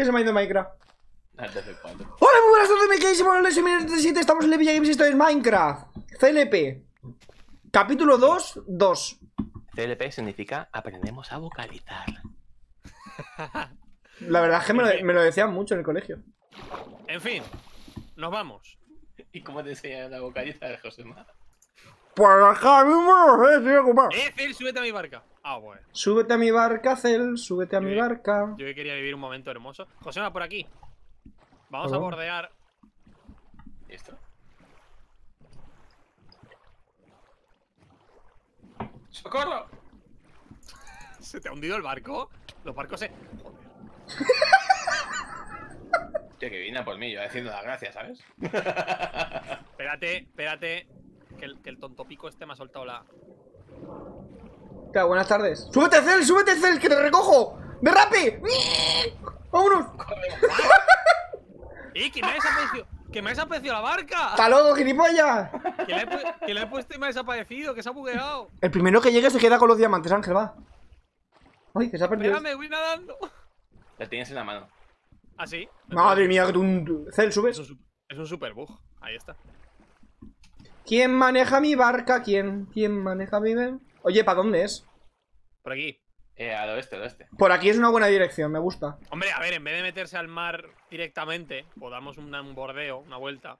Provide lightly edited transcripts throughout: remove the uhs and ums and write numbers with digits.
que se me ha ido Minecraft. F4. Hola, muy buenas tardes, me queréis, bueno, les 2017, estamos en LevillaGames y esto es Minecraft CLP Capítulo 2. CLP significa aprendemos a vocalizar. La verdad es que me lo decían mucho en el colegio. En fin, nos vamos. ¿Y cómo te enseñan a vocalizar, Joséma? Pues acá mismo no sé, tío, compadre. Cel, súbete a mi barca. Ah, bueno. Súbete a mi barca, Cel, súbete a mi barca. Yo quería vivir un momento hermoso. Joséma, por aquí. Vamos a bordear. ¿Esto? ¡Socorro! ¿Se te ha hundido el barco? Los barcos se... Joder. Tío, que vine por mí, yo haciendo las gracias, ¿sabes? Espérate, espérate. Que el tonto pico este me ha soltado la... Claro, buenas tardes. ¡Súbete, Cel! ¡Súbete, Cel! ¡Que te recojo! ¡De rapi! ¡Vámonos! ¡Eh! ¡Que me ha desaparecido la barca! ¡Está loco, gilipollas! Que la he puesto y me ha desaparecido, que se ha bugueado. El primero que llegue se queda con los diamantes, Ángel, va. Ay, que se ha perdido. Espérame, voy nadando. La tienes en la mano. ¿Ah, sí? Madre mía, que tú... Cel, sube. Es un super bug, ahí está. ¿Quién maneja mi barca? ¿Quién maneja mi barca? Oye, ¿para dónde es? Por aquí. Al oeste, al oeste. Por aquí es una buena dirección, me gusta. Hombre, a ver, en vez de meterse al mar directamente, podamos un bordeo, una vuelta.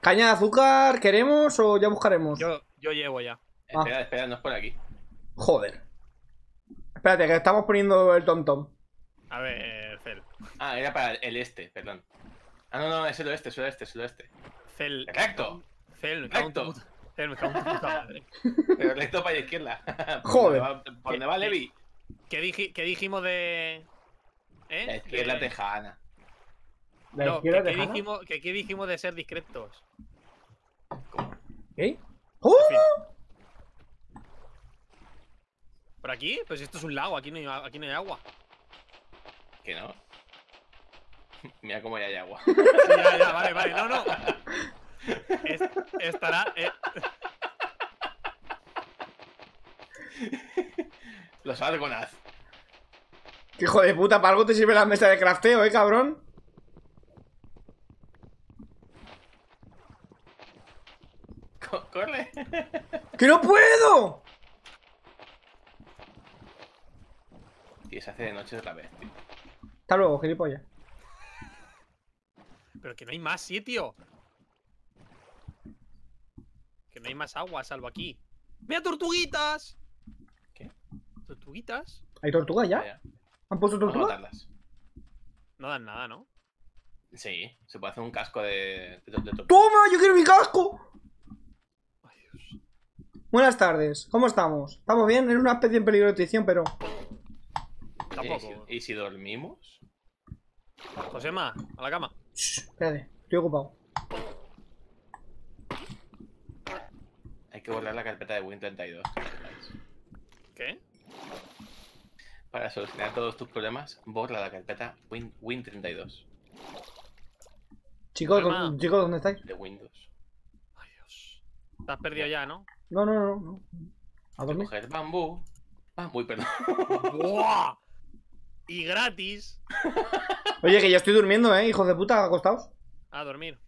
¿Caña de azúcar queremos o ya buscaremos? Yo llevo ya. Espera, espera, no es por aquí. Joder. Espérate, que estamos poniendo el tom-tom. A ver, Cel. Ah, era para el este, perdón. Ah, no, no, es el oeste, es el oeste, es el oeste. Cel. ¡Recto! Cel, recto. Me cago en tu puta madre. Pero recto para la izquierda. Joder. ¿Por dónde va Levi? ¿Qué dijimos de...? La izquierda tejana. No, ¿qué dijimos de ser discretos? ¿Qué? ¡Uh! ¿Por aquí? Pues esto es un lago, aquí no hay agua. ¿Que no? Mira cómo ya hay agua. Sí, ya, vale, vale. No, no. Estará... Los algonaz. ¡Qué hijo de puta! Para algo te sirve la mesa de crafteo, cabrón. ¡Corre! ¡Que no puedo! Tío, se hace de noche otra vez, tío. Hasta luego, gilipollas. Pero que no hay más sitio. No hay más agua, salvo aquí. ¡Mira, tortuguitas! ¿Qué? ¿Tortuguitas? ¿Hay tortugas ya? Ya. ¿Han puesto tortugas? No dan nada, ¿no? Sí, se puede hacer un casco de tortugas. ¡Toma! ¡Yo quiero mi casco! Ay, Dios. Buenas tardes, ¿cómo estamos? ¿Estamos bien? Es una especie en peligro de extinción, pero... Tampoco. ¿Y si dormimos? Joséma, a la cama. Shh, espérate, estoy ocupado. Hay que borrar la carpeta de Win32. ¿Qué? Para solucionar todos tus problemas, borra la carpeta Win32. Chicos, ¿dónde estáis? De Windows. Ay, Dios. Te has perdido ya, ¿no? No. ¿A dónde? Coger bambú. Uy, perdón. ¡Buah! Y gratis. Oye, que ya estoy durmiendo, hijos de puta, acostados. A dormir.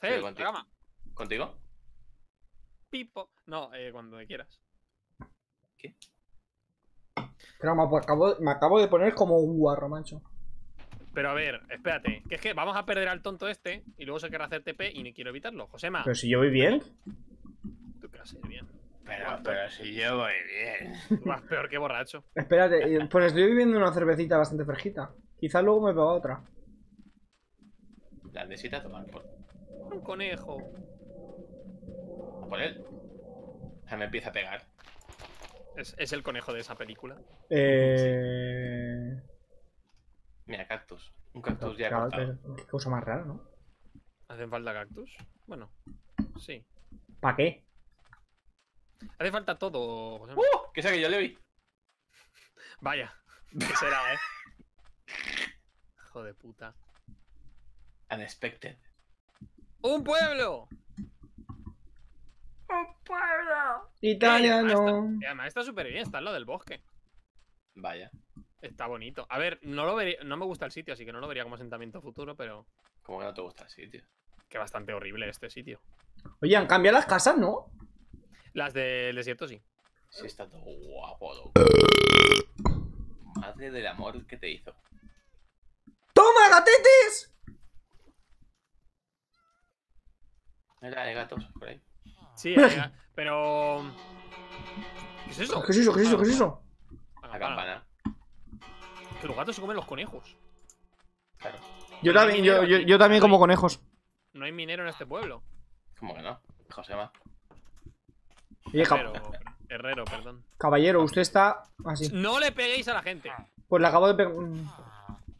Cel, contigo. ¿Contigo? Pipo. No, cuando me quieras. ¿Qué? Pero me acabo de poner como un guarro, macho. Pero a ver, espérate. Que es que vamos a perder al tonto este y luego se querrá hacer TP y no quiero evitarlo. Joséma. Pero si yo voy bien. Tú quieres ir bien. Pero si yo voy bien. Tú vas peor que borracho. Espérate, pues estoy bebiendo una cervecita bastante fresquita. Quizás luego me beba otra. La necesita tomar por... Un conejo. Por él. Ya me empieza a pegar. ¿Es el conejo de esa película? Sí. Mira, cactus. Un cactus ya cortado. Qué cosa más rara, ¿no? ¿Hacen falta cactus? Bueno, sí. ¿Para qué? Hace falta todo, José. ¿Qué saqué yo, Levi? Vaya. ¿Qué será, Hijo de puta. Unexpected. ¡Un pueblo! Pueblo italiano. Además está súper bien, está en lo del bosque. Vaya. Está bonito. A ver, no lo vería, no me gusta el sitio, así que no lo vería como asentamiento futuro, pero... ¿Cómo que no te gusta el sitio? Que bastante horrible este sitio. Oye, han cambiado las casas, ¿no? Las del desierto, sí. Sí, está todo guapo, loco. Madre del amor que te hizo. ¡Toma, gatetes! Era de gatos, por ahí. Sí, era, pero... ¿Qué es eso? ¿Qué es eso? ¿Qué es eso? ¿Qué es eso? La campana. Que los gatos se comen los conejos. Claro. Yo también como conejos. No hay minero en este pueblo. ¿Cómo que no? Joséma. Herrero, perdón. Caballero, usted está así. No le peguéis a la gente. Pues la acabo de pegar.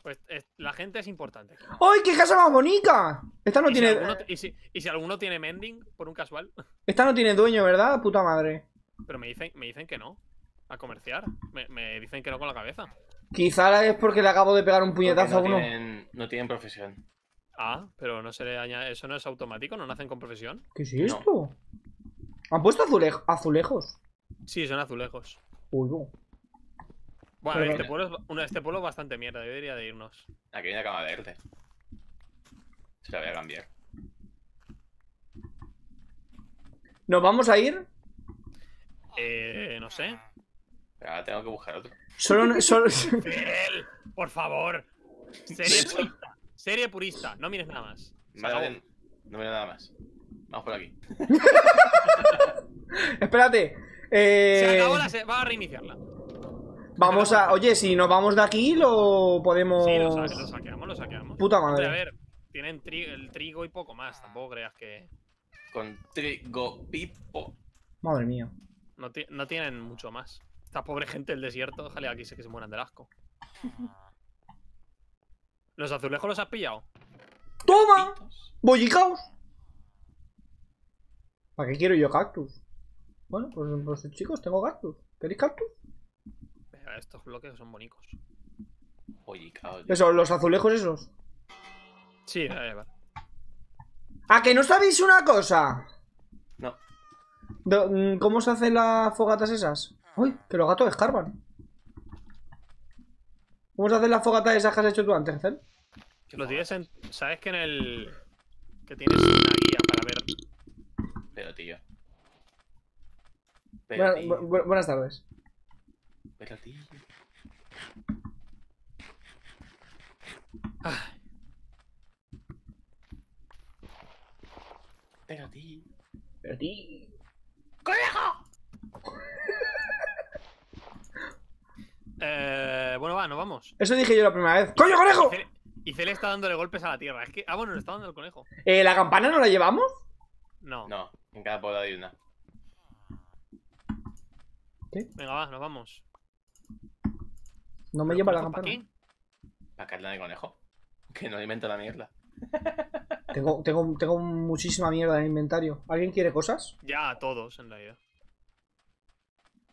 Pues la gente es importante. ¡Ay, qué casa más bonita! Esta no tiene... ¿Y si alguno tiene mending, por un casual? Esta no tiene dueño, ¿verdad? Puta madre. Pero me dicen que no. A comerciar. Me dicen que no con la cabeza. Quizá es porque le acabo de pegar un puñetazo a uno. No tienen profesión. Ah, pero no se le añade... ¿Eso no es automático? ¿No nacen con profesión? ¿Qué es esto? ¿Han puesto azulejos? Sí, son azulejos. Uy, no. Bueno, este pueblo es bastante mierda. Yo debería de irnos. Aquí hay una cama verde. Se la voy a cambiar. ¿Nos vamos a ir? No sé. Pero ahora tengo que buscar otro. Solo... ¡Cel! ¡Por favor! Serie purista. No mires nada más. Vale, no mires nada más. Vamos por aquí. Espérate. Se acabó la serie. Va a reiniciarla. Vamos a... Oye, si nos vamos de aquí, lo podemos... Sí, lo saqueamos. Puta madre. A ver, tienen el trigo y poco más. Tampoco creas que... Con trigo, pipo. Madre mía. No tienen mucho más. Esta pobre gente del desierto, déjale aquí, sé que se mueran del asco. ¿Los azulejos los has pillado? ¡Toma! ¡Bollicaos! ¿Para qué quiero yo cactus? Bueno, pues chicos, tengo cactus. ¿Queréis cactus? Estos bloques son bonitos. Oye, cabrón. Eso, los azulejos esos. Sí, vale. ¿A que no sabéis una cosa? No. ¿Cómo se hacen las fogatas esas? Uy, que los gatos escarban. ¿Cómo se hacen las fogatas esas que has hecho tú antes, Cel? Que lo tienes en... ¿Sabes que en el... que tienes una guía para ver? Pero tío. Buenas tardes. Pero a ti. ¡Conejo! Bueno, va, nos vamos. Eso dije yo la primera vez. ¡Coño, conejo! Y Cel está dándole golpes a la tierra. Es que... Ah, bueno, le está dando el conejo. ¿La campana no la llevamos? No. No, en cada pueblo hay una. ¿Qué? Venga, va, nos vamos. No me lleva la campana. ¿Para carne de conejo? Que no invento la mierda. Tengo muchísima mierda en el inventario. ¿Alguien quiere cosas? Ya, todos, en realidad.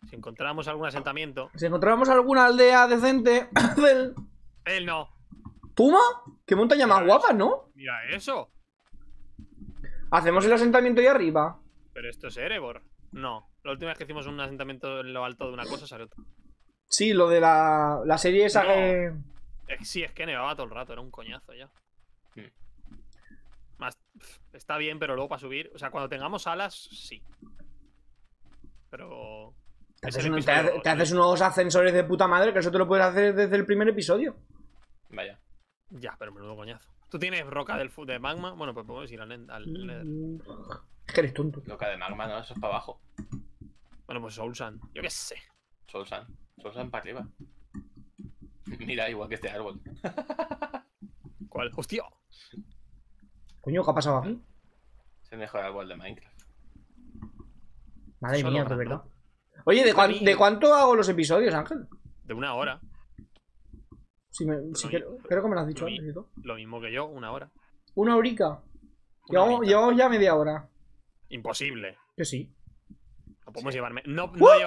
Si encontráramos algún asentamiento. Si encontráramos alguna aldea decente. Él no. ¿Puma? Qué montaña más guapa, ¿no? Mira eso. Hacemos el asentamiento ahí arriba. Pero esto es Erebor. No. La última vez que hicimos un asentamiento en lo alto de una cosa salió otra. Sí, lo de la serie esa que... Sí, es que nevaba todo el rato, era un coñazo ya. Más, está bien, pero luego para subir... O sea, cuando tengamos alas, sí. Pero... Te haces unos ascensores de puta madre, que eso te lo puedes hacer desde el primer episodio. Vaya. Ya, pero menudo coñazo. ¿Tú tienes roca de magma? Bueno, pues podemos ir al Es que eres tonto. Roca de magma, no, eso es para abajo. Bueno, pues Soul Sand. Yo qué sé. Soul Sand para arriba. Mira, igual que este árbol. ¿Cuál? ¡Hostia! Coño, ¿qué ha pasado aquí? Es el mejor árbol de Minecraft. Madre mía, de verdad. Oye, ¿de cuánto hago los episodios, Ángel? De 1 hora. Creo que me lo has dicho antes y todo. Lo mismo que yo, 1 hora. ¿Una horica? Llevamos ya media hora. Imposible. Que sí. No podemos llevarme.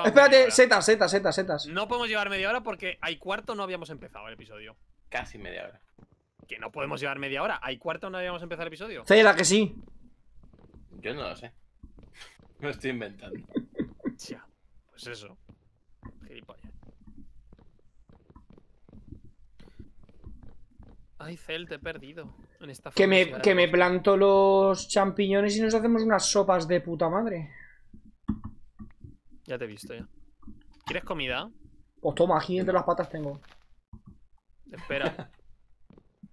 Espérate, setas. No podemos llevar media hora porque hay cuarto no habíamos empezado el episodio. Casi media hora. Que no podemos llevar media hora. Hay cuarto no habíamos empezado el episodio. Cela, que sí. Yo no lo sé. Me estoy inventando. Ya, pues eso. Gilipollas. Ay, Cel, te he perdido en esta que me planto los champiñones y nos hacemos unas sopas de puta madre. Ya te he visto, ya. ¿Quieres comida? Pues toma, aquí entre las patas tengo. Espera.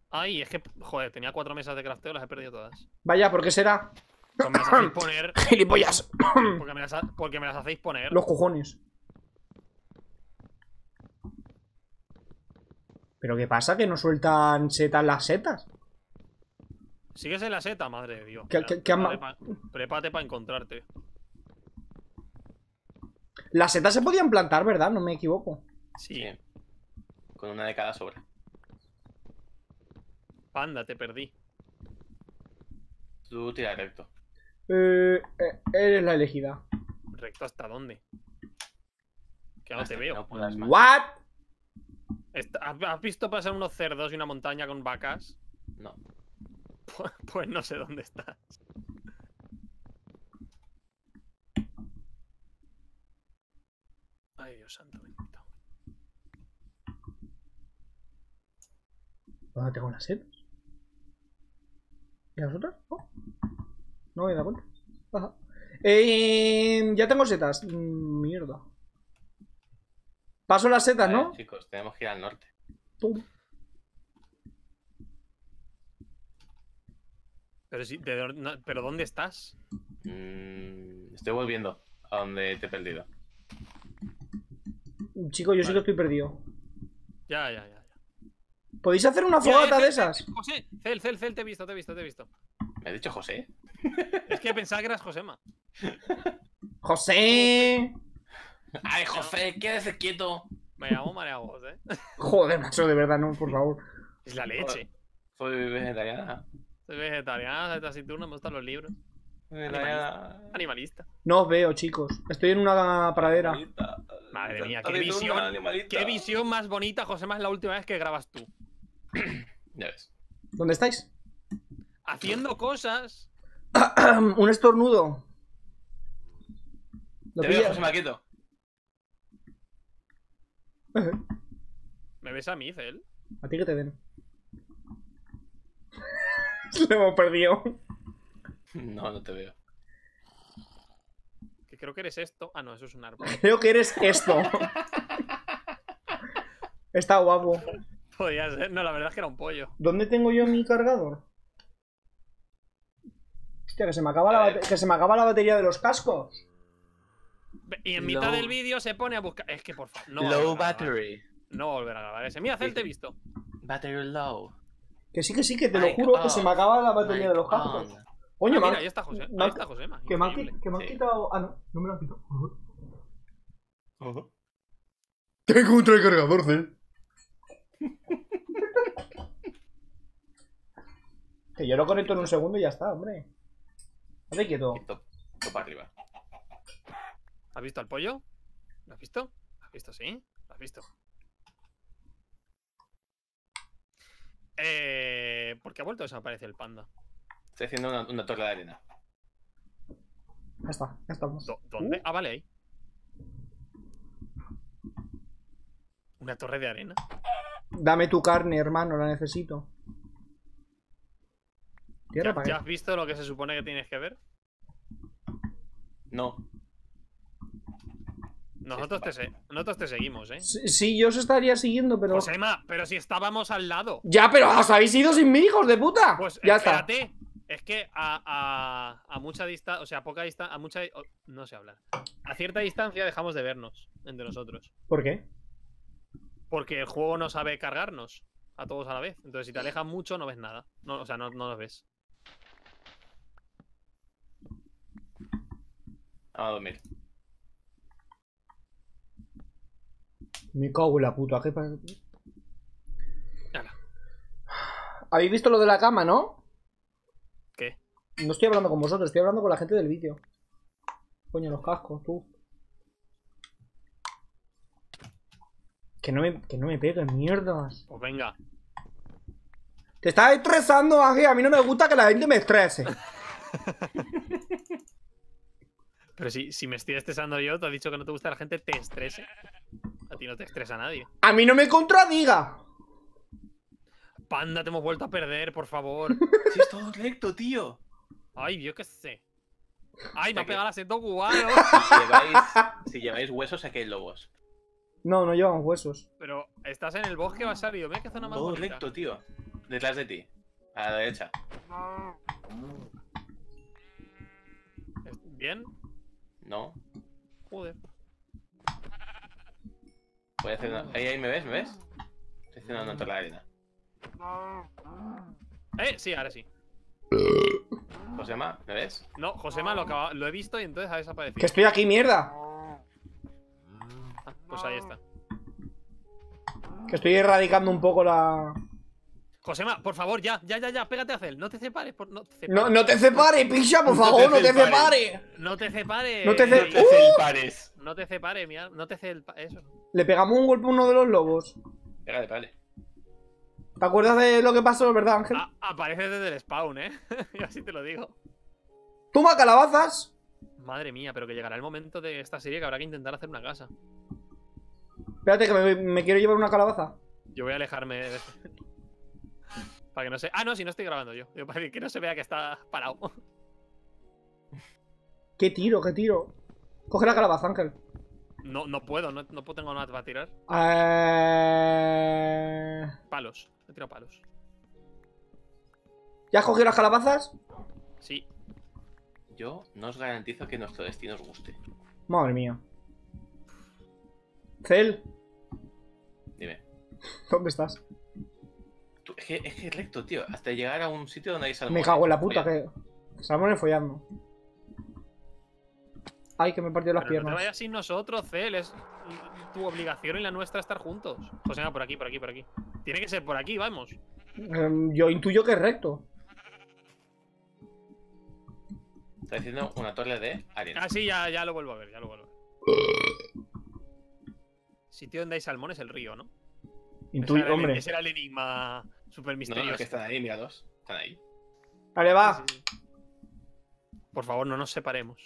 Ay, es que, joder, tenía 4 mesas de crafteo, las he perdido todas. Vaya, ¿por qué será? Porque me las hacéis poner. ¡Gilipollas! Porque me las hacéis poner. Los cojones. ¿Pero qué pasa? ¿Que no sueltan setas las setas? ¿Sigues en la seta? Madre de Dios. Prepárate para encontrarte. Las setas se podían plantar, ¿verdad? No me equivoco. Sí. Con una de cada sobra. Panda, te perdí. Tú tira recto. Eres la elegida. ¿Recto hasta dónde? Que no te veo. No. ¿What? ¿Has visto pasar unos cerdos y una montaña con vacas? No. Pues no sé dónde estás. Ay, Dios santo bendito. ¿Dónde tengo las setas? ¿Y las otras? Oh. No me he dado cuenta. Ajá. Ya tengo setas. Mierda. Paso las setas, ¿no? Vale, chicos, tenemos que ir al norte. ¡Pum! Pero, sí, ¿pero dónde estás? Estoy volviendo a donde te he perdido. Chico, yo sí que estoy perdido. Ya. ¿Podéis hacer una fogata de esas? José, Cel, te he visto. ¿Me has dicho José? Es que pensaba que eras Joséma. ¡José! Ay, José, quédese quieto. Me llamo Mareagos, Joder, macho, de verdad, no, por favor. Es la leche. Soy vegetariana. Soy taciturna, me gustan los libros. Animalista. No os veo, chicos. Estoy en una pradera. Madre mía, qué visión. Qué visión más bonita, José, más la última vez que grabas tú. Ya ves. ¿Dónde estáis? Haciendo cosas. Un estornudo. Te veo, José Maquito. ¿Me ves a mí, Cel? A ti que te den. Lo hemos perdido. No, no te veo. Que creo que eres esto. Ah, no, eso es un árbol. Creo que eres esto. Está guapo. Podía ser. No, la verdad es que era un pollo. ¿Dónde tengo yo mi cargador? Hostia, que se me acaba la batería de los cascos. Y en mitad del vídeo se pone a buscar. Es que por favor. No low battery. No volver a grabar ese. Mira, Cel, te he visto. Battery low. Que sí, te lo juro que se me acaba la batería de los cascos. Oye, mira, ahí está José. Ahí está José. Que me han quitado. Ah, no me lo han quitado. Tengo un recargador, Cel. Que yo lo conecto en un segundo y ya está, hombre. Hazte quieto. Topa arriba. ¿Has visto al pollo? ¿Lo has visto? ¿Lo has visto, sí? ¿Lo has visto? ¿Por qué ha vuelto a desaparecer el panda? Estoy haciendo una torre de arena. Ya está, ya estamos. ¿Dónde? Ah, vale, ahí. Una torre de arena. Dame tu carne, hermano, la necesito. ¿Ya has visto lo que se supone que tienes que ver? No. Nosotros te seguimos, ¿eh? Sí, yo os estaría siguiendo, pero... Pues Emma, pero si estábamos al lado. Ya, pero os habéis ido sin mí, hijos de puta. Pues ya espérate. Está. Es que a mucha distancia, o sea, a poca distancia, a mucha... No sé hablar. A cierta distancia dejamos de vernos entre nosotros. ¿Por qué? Porque el juego no sabe cargarnos a todos a la vez. Entonces, si te alejas mucho, no ves nada. No, o sea, no nos ves. Vamos a dormir. Me cago en la puta, ¿qué pasa? ¿Habéis visto lo de la cama, no? ¿Qué? No estoy hablando con vosotros, estoy hablando con la gente del vídeo. Coño, los cascos, tú. Que no me peguen, mierdas. Pues venga. Te estás estresando, Ángel. A mí no me gusta que la gente me estrese. Pero si me estoy estresando yo, te has dicho que no te gusta que la gente te estrese. A ti no te estresa nadie. ¡A mí no me contradiga! panda, te hemos vuelto a perder, por favor. Si es todo recto, tío. Ay, yo qué sé. Ay, me ha pegado el acento cubano. Si lleváis huesos, aquí hay lobos. No, no llevamos huesos. Pero estás en el bosque, Basario. Mira qué zona más bonita. Todo recto, tío. Detrás de ti. A la derecha. ¿Bien? No. Joder. Voy a hacer una... Ahí, ¿me ves? ¿Me ves? Estoy haciendo una nota en la arena. Sí, ahora sí. Joséma, ¿me ves? No, Joséma lo he visto y entonces ha desaparecido. ¡Que estoy aquí, mierda! Ah, pues ahí está. Que estoy erradicando un poco la... Joséma, por favor, ya, pégate a Cel, no te separes, no te separes, picha, por favor, no te separes. No te separes. No te separes. No te separes, mira, no te separes, eso. Le pegamos un golpe a uno de los lobos. Pégale, vale. ¿Te acuerdas de lo que pasó, verdad, Ángel? Aparece desde el spawn, yo así te lo digo. ¡Toma, calabazas! Madre mía, pero que llegará el momento de esta serie que habrá que intentar hacer una casa. Espérate, que me quiero llevar una calabaza. Yo voy a alejarme de... Para que no se... Ah, no, si no estoy grabando yo. Para que no se vea que está parado. ¿Qué tiro? ¿Qué tiro? Coge la calabaza, Ángel. No, no puedo, no tengo nada para tirar. Palos, he tirado palos. ¿Ya has cogido las calabazas? Sí. Yo no os garantizo que nuestro destino os guste. Madre mía. Cel. Dime. ¿Dónde estás? Es que es recto, tío, hasta llegar a un sitio donde hay salmones. Me cago en la puta, que salmones follando. Ay, que me he partido las piernas. No te vayas sin nosotros, Cel, es tu obligación y la nuestra estar juntos. José, no, por aquí. Tiene que ser por aquí, vamos. Yo intuyo que es recto. Está diciendo una torre de arena. Ah, sí, ya lo vuelvo a ver, Sitio donde hay salmones, el río, ¿no? Intuyo, hombre. Ese era el enigma super misterioso. No, que están ahí, míralos. Están ahí. Vale, va. Sí. Por favor, no nos separemos.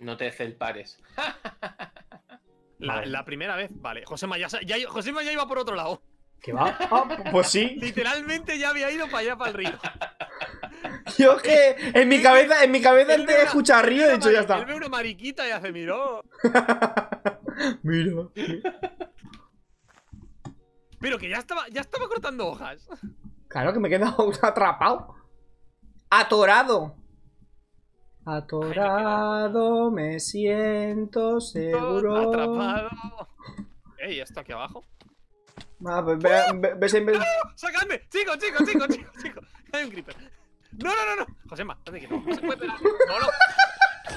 No te celpares. La primera vez, vale. Joséma ya iba por otro lado. ¿Qué va? Ah, pues sí. Literalmente ya había ido para allá, para el río. Yo es que en mi cabeza él te escucha río y dicho, ya está. Él ve una mariquita y hace, miró. Mira. Pero que ya estaba cortando hojas. Claro, que me he quedado atrapado. Atorado, me siento seguro. Atrapado. Ey, ¿esto aquí abajo? Ah, pues ve. ¡Sacadme! ¡Chicos! Hay un creeper. No. Joséma, hazme que no se puede pegar. No.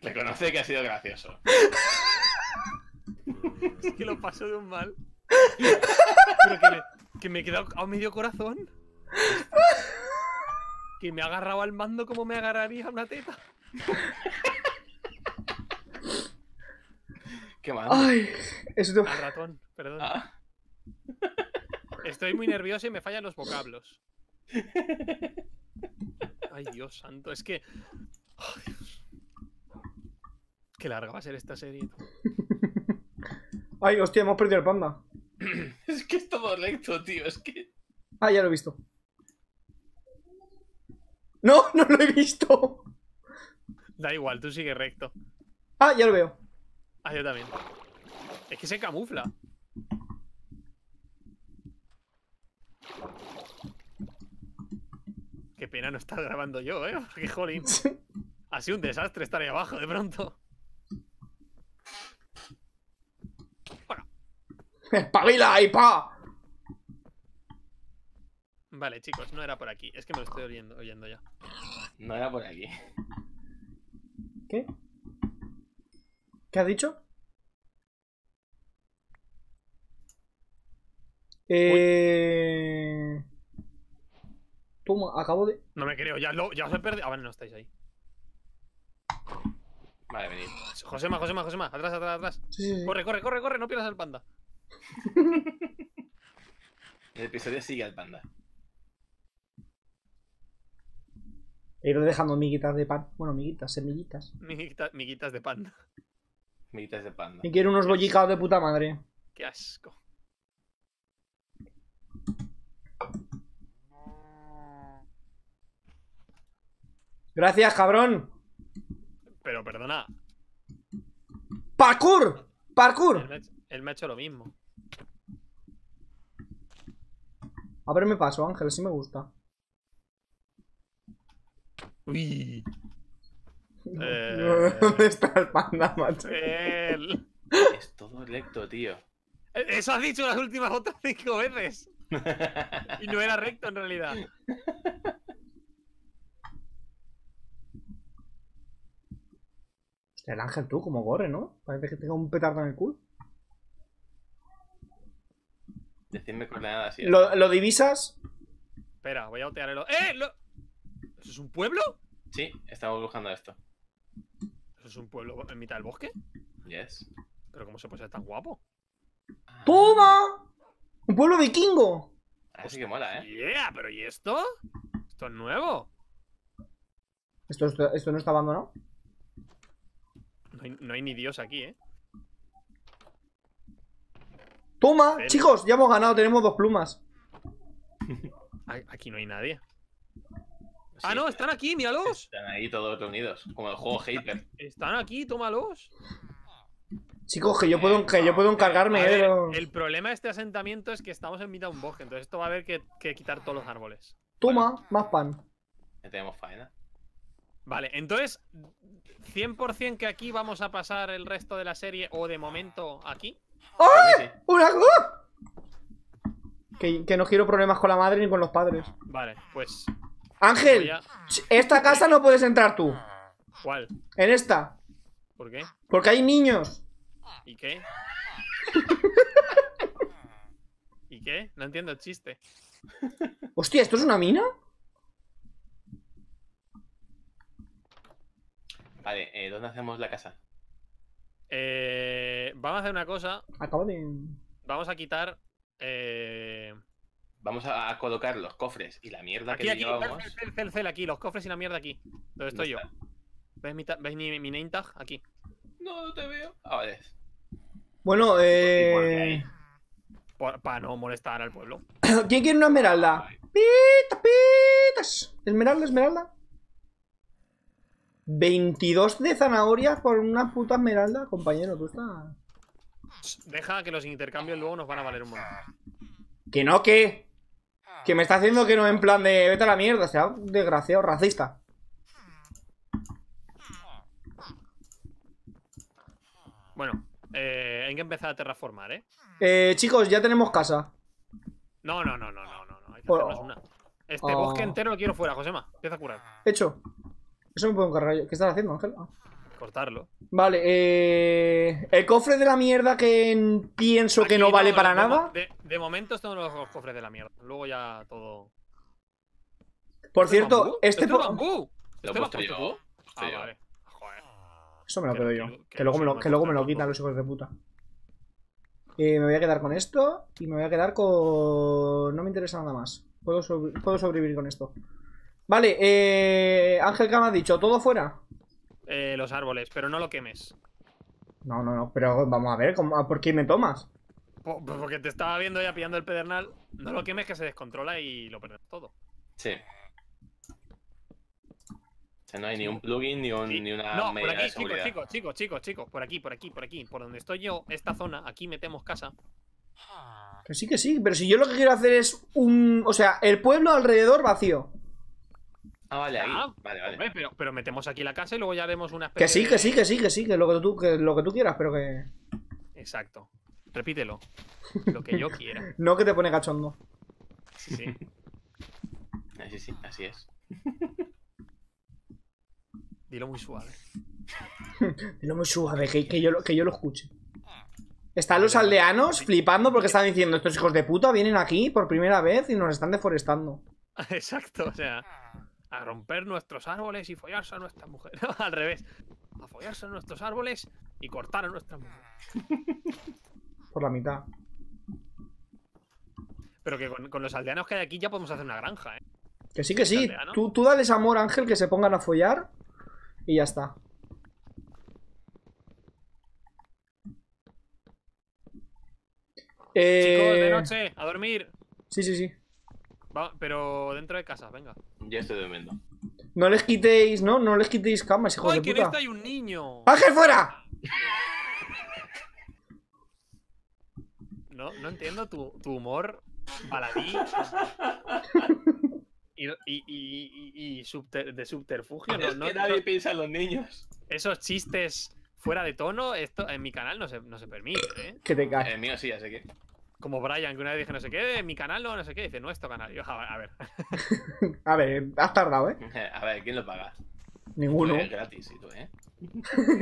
Reconoce que ha sido gracioso. Es que lo paso de un mal. Pero que me he quedado a medio corazón. Que me ha agarrado al mando como me agarraría una teta. Qué mal. Ay, esto... Al ratón, perdón. Ah. Estoy muy nervioso y me fallan los vocablos. Ay, Dios santo, es que... Oh, Dios. Qué larga va a ser esta serie. Ay, hostia, hemos perdido el panda. Es que es todo recto, tío, es que... Ah, ya lo he visto. No lo he visto. Da igual, tú sigue recto. Ah, ya lo veo. Ah, yo también. Es que se camufla. Qué pena no estar grabando yo, porque jolín. Ha sido un desastre estar ahí abajo de pronto. ¡Espabila ahí, pa! Vale, chicos, no era por aquí. Es que me lo estoy oyendo ya. No era por aquí. ¿Qué? ¿Qué has dicho? Toma, acabo de... No me creo, ya os he perdido. Ah, vale, no estáis ahí. Vale, venid. Joséma, atrás. Sí. Corre, no pierdas al panda. El episodio sigue al panda. He ido dejando miguitas de pan. Bueno, semillitas. Miguitas de panda. Miguitas de panda. Y quiero unos bollicaos de puta madre. Qué asco. Gracias, cabrón. Pero perdona. ¡Parkour! ¡Parkour! Él me ha hecho lo mismo. A ver, me paso, Ángel, si me gusta. Uy. ¿Dónde está el panda, macho? Es todo recto, tío. Eso has dicho las últimas otras 5 veces. Y no era recto en realidad. El Ángel, tú, como gore, ¿no? Parece que tenga un petardo en el culo. Decidme coordenadas. ¿Lo divisas? Espera, voy a otear el... ¿Eso es un pueblo? Sí, estamos buscando esto. ¿Eso es un pueblo en mitad del bosque? Yes. ¿Pero cómo se puede ser tan guapo? ¡Toma! ¡Un pueblo vikingo! Así pues que mola, ¿eh? Yeah, pero ¿y esto? Esto es nuevo. ¿Esto no está abandonado? No hay ni Dios aquí, ¿eh? ¡Toma! Pero... Chicos, ya hemos ganado, tenemos 2 plumas. Aquí no hay nadie. Sí, ¡ah, no! ¡Están aquí! ¡Míralos! Están ahí todos reunidos, como el juego Hitler. Están aquí, tómalos. Chicos, que yo puedo encargarme, ver, pero... El problema de este asentamiento es que estamos en mitad de un bosque, entonces esto va a haber que quitar todos los árboles. ¡Toma! Vale. Más pan. Ya tenemos faena. Vale, entonces, 100% que aquí vamos a pasar el resto de la serie, o de momento aquí. ¡Ay! ¡Una cosa! Que no quiero problemas con la madre ni con los padres. Vale, pues... Ángel, esta casa no puedes entrar tú. ¿Cuál? En esta. ¿Por qué? Porque hay niños. ¿Y qué? ¿Y qué? No entiendo el chiste. Hostia, ¿esto es una mina? Vale, ¿dónde hacemos la casa? Vamos a hacer una cosa. Acabo de... Vamos a quitar... Vamos a colocar los cofres y la mierda aquí, que aquí, llevábamos. Cel, aquí, los cofres y la mierda aquí. ¿Dónde estoy yo? ¿Ves mi name tag? Aquí. No, no te veo. Ah, vale. Bueno, para no molestar al pueblo. ¿Quién quiere una esmeralda? Pitas, pitas. Esmeralda. 22 de zanahorias por una puta esmeralda, compañero, tú estás... Deja que los intercambios luego nos van a valer un montón. Que no, que me está haciendo que no, en plan de vete a la mierda, sea desgraciado, racista. Bueno, hay que empezar a terraformar, ¿eh? Chicos, ya tenemos casa. No, hay que hacernos una. Este bosque entero lo quiero fuera, Joséma, empieza a curar. Hecho. Eso me puedo encargar yo. ¿Qué estás haciendo, Ángel? Cortarlo. Vale, el cofre de la mierda que pienso aquí que no vale para nada. De momento esto no es los cofres de la mierda. Luego ya todo. Por cierto, este bambú. ¿Lo has puesto yo? Ah, vale. Joder. Eso me lo quedo yo. Que luego me lo quitan los hijos de puta. Me voy a quedar con esto. Y me voy a quedar con... No me interesa nada más. Puedo sobrevivir con esto. Vale, Ángel, ¿qué me has dicho? ¿Todo fuera? Los árboles, pero no lo quemes. No, pero vamos a ver, ¿por qué me tomas? Porque te estaba viendo ya pillando el pedernal. No lo quemes, que se descontrola y lo perdemos todo. Sí. O sea, no hay ni un plugin, ni una medida de seguridad. Chicos, por aquí. Por donde estoy yo, esta zona, aquí metemos casa. Que sí, pero si yo lo que quiero hacer es un... O sea, el pueblo alrededor vacío. Ah, vale, ahí. Vale. Hombre, pero metemos aquí la casa y luego ya haremos una especie. Que sí, que lo que tú quieras, pero que... Exacto. Repítelo. Lo que yo quiera. No, que te pone cachondo. Sí, así es. Dilo muy suave. que yo lo escuche. Están los aldeanos flipando porque están diciendo, estos hijos de puta vienen aquí por primera vez y nos están deforestando. Exacto, o sea... A romper nuestros árboles y follarse a nuestras mujeres. No, al revés. A follarse a nuestros árboles y cortar a nuestras mujeres. Por la mitad. Pero que con los aldeanos que hay aquí ya podemos hacer una granja, ¿eh? Que sí. Tú dales amor, Ángel, que se pongan a follar y ya está. Chicos, de noche, a dormir. Sí, sí, sí. Va, pero dentro de casa, venga. Ya estoy durmiendo. No les quitéis, ¿no? No les quitéis camas, hijos de puta. ¡Ay, que en esta hay un niño! ¡Ángel, fuera! No, no entiendo tu humor baladí y de subterfugio. No, es que nadie piensa en los niños. Esos chistes fuera de tono, esto en mi canal no se permite, ¿eh? Que te cae. El mío sí, así que... Como Brian, que una vez dije no sé qué, mi canal no sé qué, dice nuestro canal. Yo, a ver. A ver, has tardado, ¿eh? A ver, ¿quién lo paga? Ninguno. Tú eres gratis, ¿y tú, eh?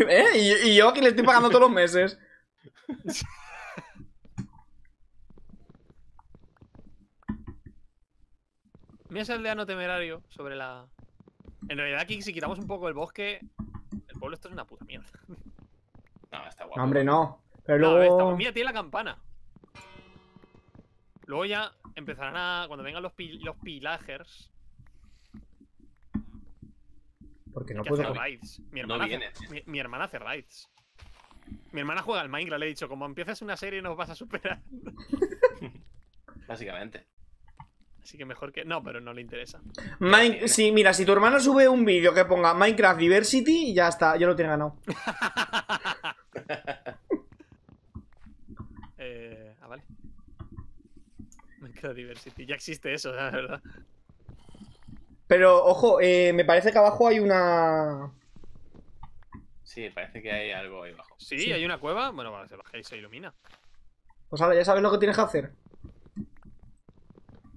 ¿Eh? Y yo que le estoy pagando todos los meses. Mira ese aldeano temerario sobre la... En realidad aquí si quitamos un poco el bosque, el pueblo esto es una puta mierda. No, está guapo. No, hombre, no. Pero luego... No, está... Mira, tiene la campana. Luego ya empezarán a... Cuando vengan los pillagers... Porque no puedo... Raids. Mi hermana hace raids. Mi hermana juega al Minecraft, le he dicho. Como empiezas una serie nos vas a superar. Básicamente. Así que mejor que... No, pero no le interesa. Sí, mira, si tu hermana sube un vídeo que ponga Minecraft Diversity, ya está. Ya lo tiene ganado. Vale. Minecraft Diversity. Ya existe eso, la verdad. Pero, ojo, me parece que abajo hay una... Sí, parece que hay algo ahí abajo. Sí, sí. Hay una cueva. Bueno, vale, se baja y se ilumina. Pues ahora ya sabes lo que tienes que hacer.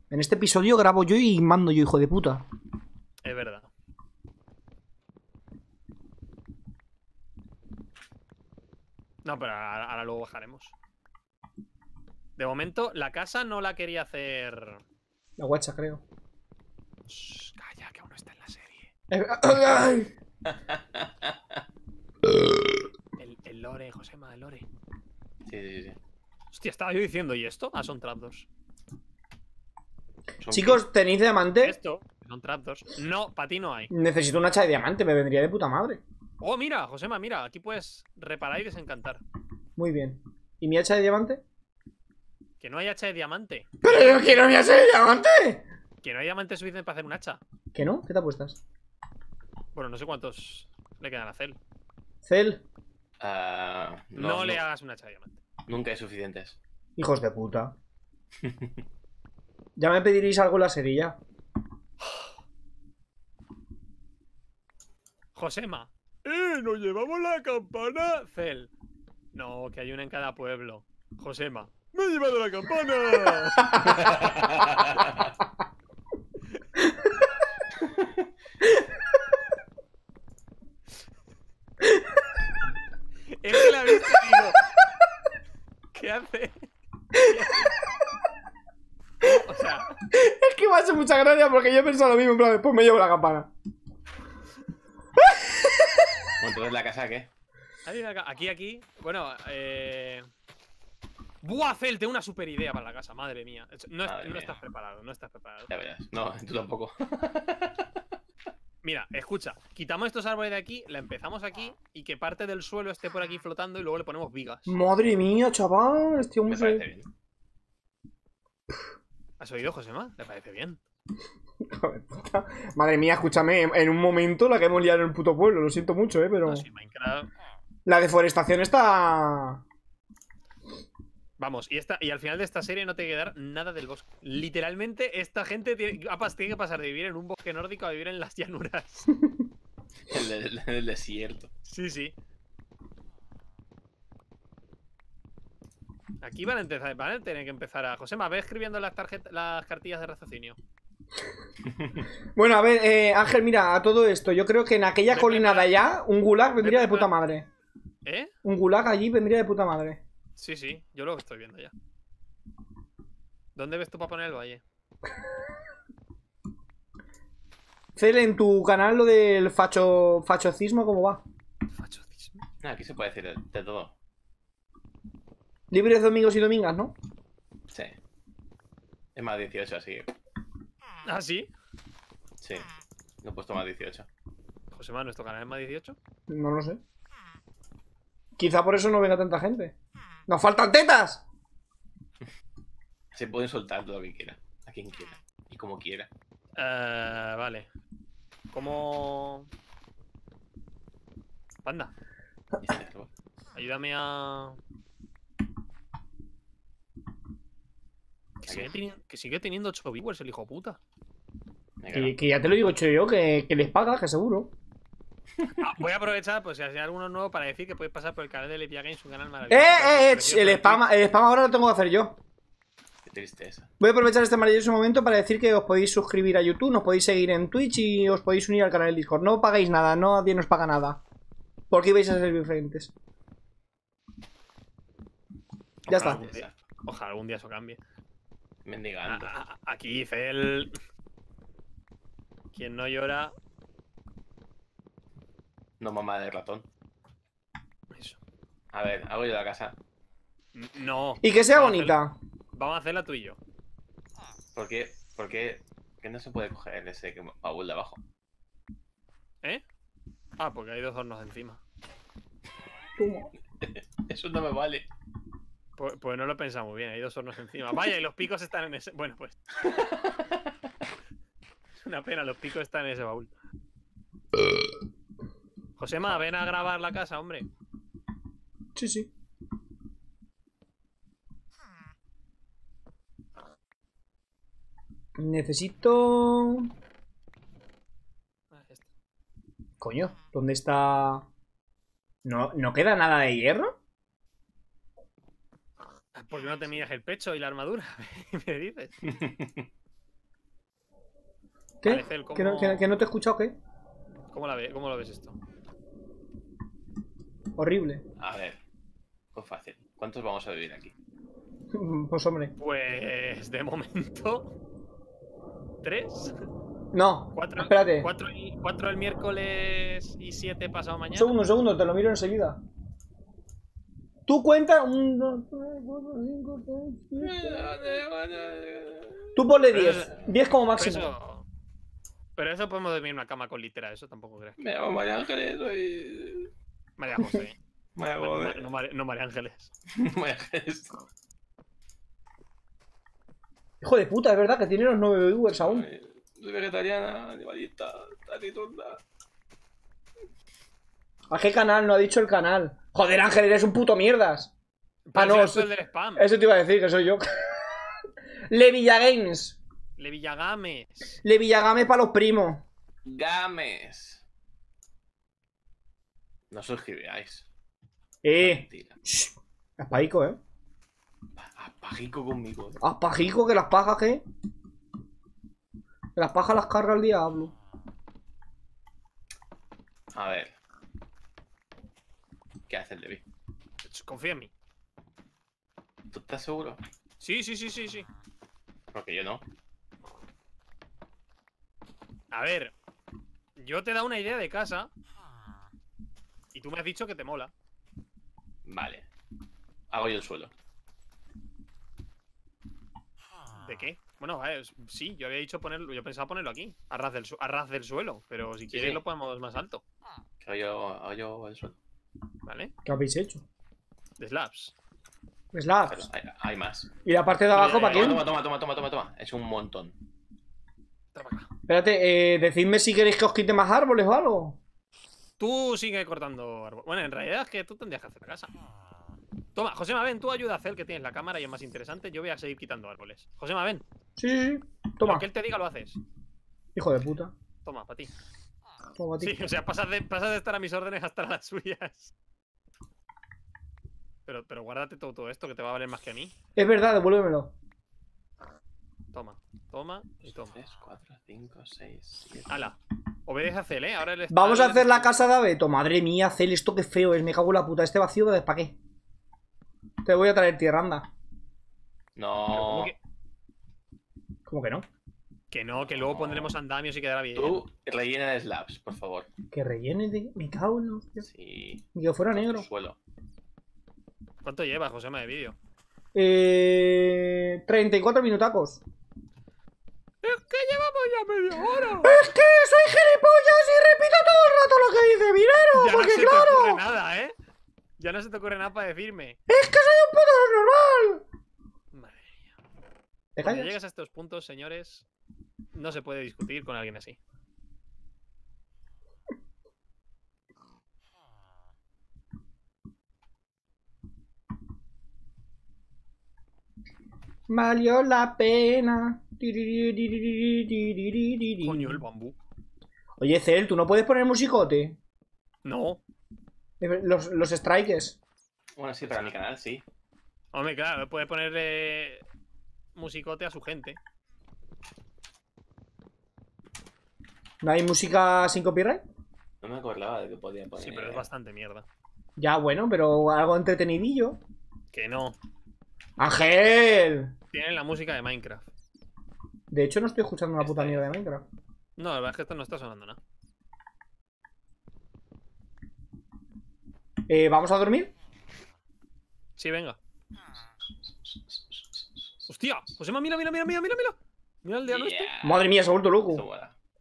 En este episodio grabo yo y mando yo, hijo de puta. Es verdad. No, pero ahora luego bajaremos. De momento, la casa no la quería hacer... La guacha, creo. Shh, calla, que aún no está en la serie. El lore, Joséma, el lore. Sí, sí, sí. Hostia, estaba yo diciendo, ¿y esto? Ah, son trapdos. Chicos, ¿tenéis diamante? Esto, son trapdos. No, para ti no hay. Necesito un hacha de diamante, me vendría de puta madre. Oh, mira, Joséma, mira, aquí puedes reparar y desencantar. Muy bien. ¿Y mi hacha de diamante? Que no hay hacha de diamante. ¡Pero yo quiero mi hacha de diamante! Que no hay diamantes suficientes para hacer un hacha. ¿Que no? ¿Qué te apuestas? Bueno, no sé cuántos le quedan a Cel. ¿Cel? No le hagas un hacha de diamante. Nunca hay suficientes. Hijos de puta. Ya me pediréis algo en la serilla. Joséma. Nos llevamos la campana, Cel. No, que hay una en cada pueblo. Joséma. ¡Me he llevado la campana! Es que la viste, digo. ¿Qué hace? O sea, es que me hace mucha gracia porque yo he pensado lo mismo. En plan, después me llevo la campana. Bueno, ¿tú ves la casa qué? Aquí. Bueno, ¡buah, Cel! Tengo una super idea para la casa, madre mía. No estás preparado, no estás preparado. Ya verás. No, tú tampoco. Mira, escucha, quitamos estos árboles de aquí, la empezamos aquí y que parte del suelo esté por aquí flotando y luego le ponemos vigas. Madre mía, chaval, este hombre. Me parece bien. ¿Has oído, Joséma? ¿Le parece bien? Madre mía, escúchame, en un momento la que hemos liado en el puto pueblo, lo siento mucho, pero. No, sí, Minecraft... La deforestación está. Vamos, y al final de esta serie no te quedará nada del bosque. Literalmente, esta gente tiene que pasar de vivir en un bosque nórdico a vivir en las llanuras. el desierto. Sí, sí. Aquí van a tener que empezar a... Joséma, ve escribiendo las cartillas de raciocinio. Bueno, a ver, Ángel, mira, a todo esto. Yo creo que en aquella colina de allá, un gulag vendría de puta madre. ¿Eh? Un gulag allí vendría de puta madre. Sí, sí, yo lo estoy viendo ya. ¿Dónde ves tú para poner el valle? Cel, en tu canal lo del fachocismo, ¿cómo va? ¿Fachocismo? Aquí se puede decir de todo. Libres domingos y domingas, ¿no? Sí. Es más 18, así que... ¿Ah, sí? Sí, lo he puesto más 18. Joséma, ¿nuestro canal es más 18? No lo sé. Quizá por eso no venga tanta gente. ¡Nos faltan tetas! Se pueden soltar todo lo que quieran, a quien quiera y como quiera. Vale. ¿Cómo? Panda. Ayúdame a... Que sigue teniendo 8 viewers el hijo puta. Que ya te lo digo yo, que les paga, que seguro. Voy a aprovechar, pues si hay alguno nuevo, para decir que podéis pasar por el canal de LevillaGames, un canal maravilloso. El spam ahora lo tengo que hacer yo. Qué tristeza. Voy a aprovechar este maravilloso momento para decir que os podéis suscribir a YouTube, nos podéis seguir en Twitch y os podéis unir al canal de Discord. No pagáis nada, nadie nos paga nada. Porque ibais a ser diferentes. Ya está. Ojalá algún día eso cambie. Mendigando. Aquí Cel. Quien no llora. No mamá de ratón. Eso. A ver, hago yo la casa. No. Y que sea bonita. Vamos a hacerla tú y yo. ¿Por qué? Porque no se puede coger ese baúl de abajo. ¿Eh? Ah, porque hay dos hornos encima. ¿Cómo? Eso no me vale. Pues no lo he pensado muy bien, hay dos hornos encima. Vaya, y los picos están en ese... Bueno, pues... Es una pena, los picos están en ese baúl. Joséma, ven a grabar la casa, hombre. Sí, sí. Necesito... Coño, ¿dónde está...? ¿No queda nada de hierro? ¿Por qué no te miras el pecho y la armadura? ¿Me dices? ¿Qué? Vale, Cel, ¿cómo... ¿Que no te he escuchado qué? ¿Cómo lo ves esto? Horrible. A ver, pues fácil. ¿Cuántos vamos a vivir aquí? Pues hombre. Pues de momento... ¿3? No, cuatro, espérate. 4 el miércoles y 7 pasado mañana. Segundo, te lo miro enseguida. Tú cuenta 1, 2, 3, 4, 5, 6, 7. Tú ponle 10. 10 como máximo. Pero eso podemos dormir en una cama con litera, eso tampoco crees. Me llamo María Ángeles, soy... María José. María José. No, María Ángeles. María Ángeles. Hijo de puta, es verdad que tiene los 9 viewers aún. Soy vegetariana, animalista, tatitonda. ¿A qué canal? No ha dicho el canal. Joder, Ángel, eres un puto mierdas. Ah, no, eso, del spam. Eso te iba a decir, que soy yo. LevillaGames. LevillaGames. LevillaGames para los primos. Games. No suscribáis. Aspajico, ¿eh? Aspajico conmigo. Aspajico, que las pajas, ¿qué? Las pajas las carga el diablo. A ver. ¿Qué hace el Levi? Confía en mí. ¿Tú estás seguro? Sí. Porque yo no. A ver. Yo te he dado una idea de casa. Y tú me has dicho que te mola. Vale. Hago yo el suelo. ¿De qué? Bueno, sí, yo había dicho ponerlo, yo pensaba ponerlo aquí, a ras del suelo, pero si quieres lo ponemos más alto. Yo el suelo. ¿Vale? ¿Qué habéis hecho? De slabs. Slabs. Hay más. ¿Y la parte de abajo para qué? Toma. Es un montón. Espérate, decidme si queréis que os quite más árboles o algo. Tú sigue cortando árboles. Bueno, en realidad es que tú tendrías que hacer la casa. Toma, Joséma, ven, tú ayuda a Cel, que tienes la cámara y es más interesante. Yo voy a seguir quitando árboles. Joséma, ven. Sí. Toma. Lo que él te diga lo haces. Hijo de puta. Toma, para ti. Sí, o sea, pasas de estar a mis órdenes hasta las suyas. Pero guárdate todo esto, que te va a valer más que a mí. Es verdad, devuélvemelo. Toma y toma. 3, 4, 5, 6, 7. ¡Hala! Obedece a Cel, ¿eh? Ahora él vamos a hacer la casa de abeto. Madre mía, Cel, esto qué feo es. Me cago en la puta. Este vacío, ¿para qué? Te voy a traer tierra, anda. No. ¿Cómo que no? Que no, que luego pondremos andamios y quedará bien. Tú rellena de slabs, por favor. Que rellene de... Me cago en la... Sí. Ni que fuera negro. Suelo. ¿Cuánto llevas, Joséma, de vídeo? 34 minutacos. Es que llevamos ya media hora. Es que soy gilipollas y repito todo el rato lo que dice Virero, porque no se claro. No ocurre nada, ¿eh? Ya no se te ocurre nada para decirme. ¡Es que soy un puto normal! ¿Te callas? Cuando llegas a estos puntos, señores, no se puede discutir con alguien así. Valió la pena. Coño, el bambú. Oye, Cel, ¿tú no puedes poner musicote? No. Los strikes. Bueno, sí, para mi canal, sí. Hombre, claro, puedes ponerle musicote a su gente. ¿No hay música sin copyright? No me acordaba de que podían poner. Sí, pero es bastante mierda. Ya, bueno, pero algo entretenidillo. Que no. ¡Ángel! Tienen la música de Minecraft. De hecho, no estoy escuchando una puta mierda de Minecraft. No, la verdad es que esto no está sonando nada. ¿Vamos a dormir? Sí, venga. ¡Hostia! Joséma, mira. Mira el de al oeste. Madre mía, se ha vuelto loco.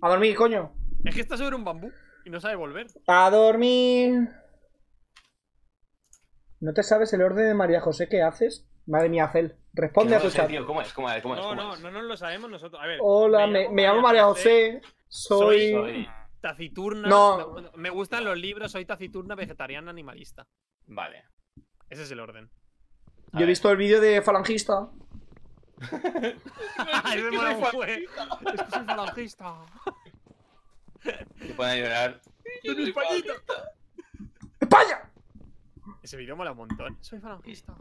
A dormir, coño. Es que está sobre un bambú y no sabe volver. A dormir. ¿No te sabes el orden de María José que haces? Madre mía, Cel, responde a tu chat. No, no lo sabemos nosotros. A ver. Hola, me llamo María José. Soy taciturna. No. Me gustan los libros, soy taciturna, vegetariana, animalista. Vale. Ese es el orden. Yo he visto el vídeo de falangista. Es que soy falangista. Te pueden llorar. ¡Soy falangista! ¡España! Ese vídeo mola un montón. Soy falangista.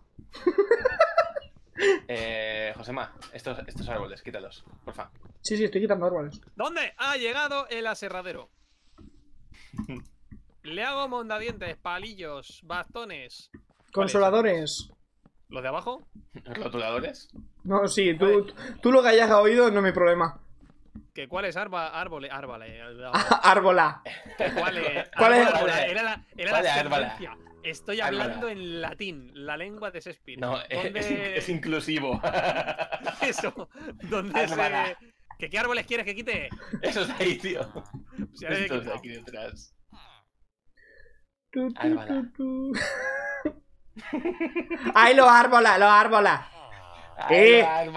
Joséma, estos árboles, quítalos, porfa. Sí, estoy quitando árboles. ¿Dónde ha llegado el aserradero? Le hago mondadientes, palillos, bastones. Consoladores. ¿Los de abajo? ¿Rotuladores? No, sí, tú lo que hayas oído no es mi problema. ¿Que cuál es árboles? Árbola. ¿Cuál es? Era la árbola. Estoy hablando en latín, la lengua de Shakespeare. No, es inclusivo. Eso. ¿Dónde se... ¿Qué árboles quieres que quite? Eso está ahí, tío. Si esto está aquí detrás. ¡Ay, los árbolas! ¡Los árbolas!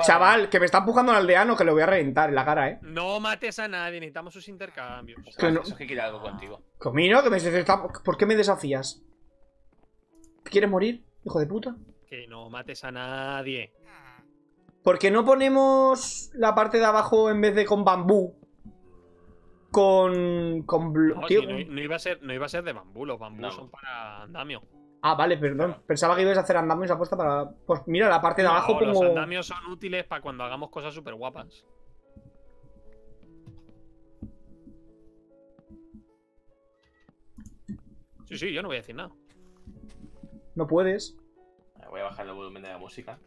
Chaval, que me está empujando al aldeano, que lo voy a reventar en la cara, No mates a nadie, necesitamos sus intercambios. Eso es que quiere algo contigo. Comino, que me... ¿Por qué me desafías? ¿Quieres morir, hijo de puta? Que no mates a nadie. ¿Por qué no ponemos la parte de abajo en vez de con bambú? Con no, tío, no iba a ser de bambú, los bambús son para andamio. Ah, vale, perdón. Claro. Pensaba que ibas a hacer andamios apuesta para... Pues mira, la parte de abajo pongo... Los andamios son útiles para cuando hagamos cosas súper guapas. Sí, yo no voy a decir nada. No puedes. Voy a bajar el volumen de la música.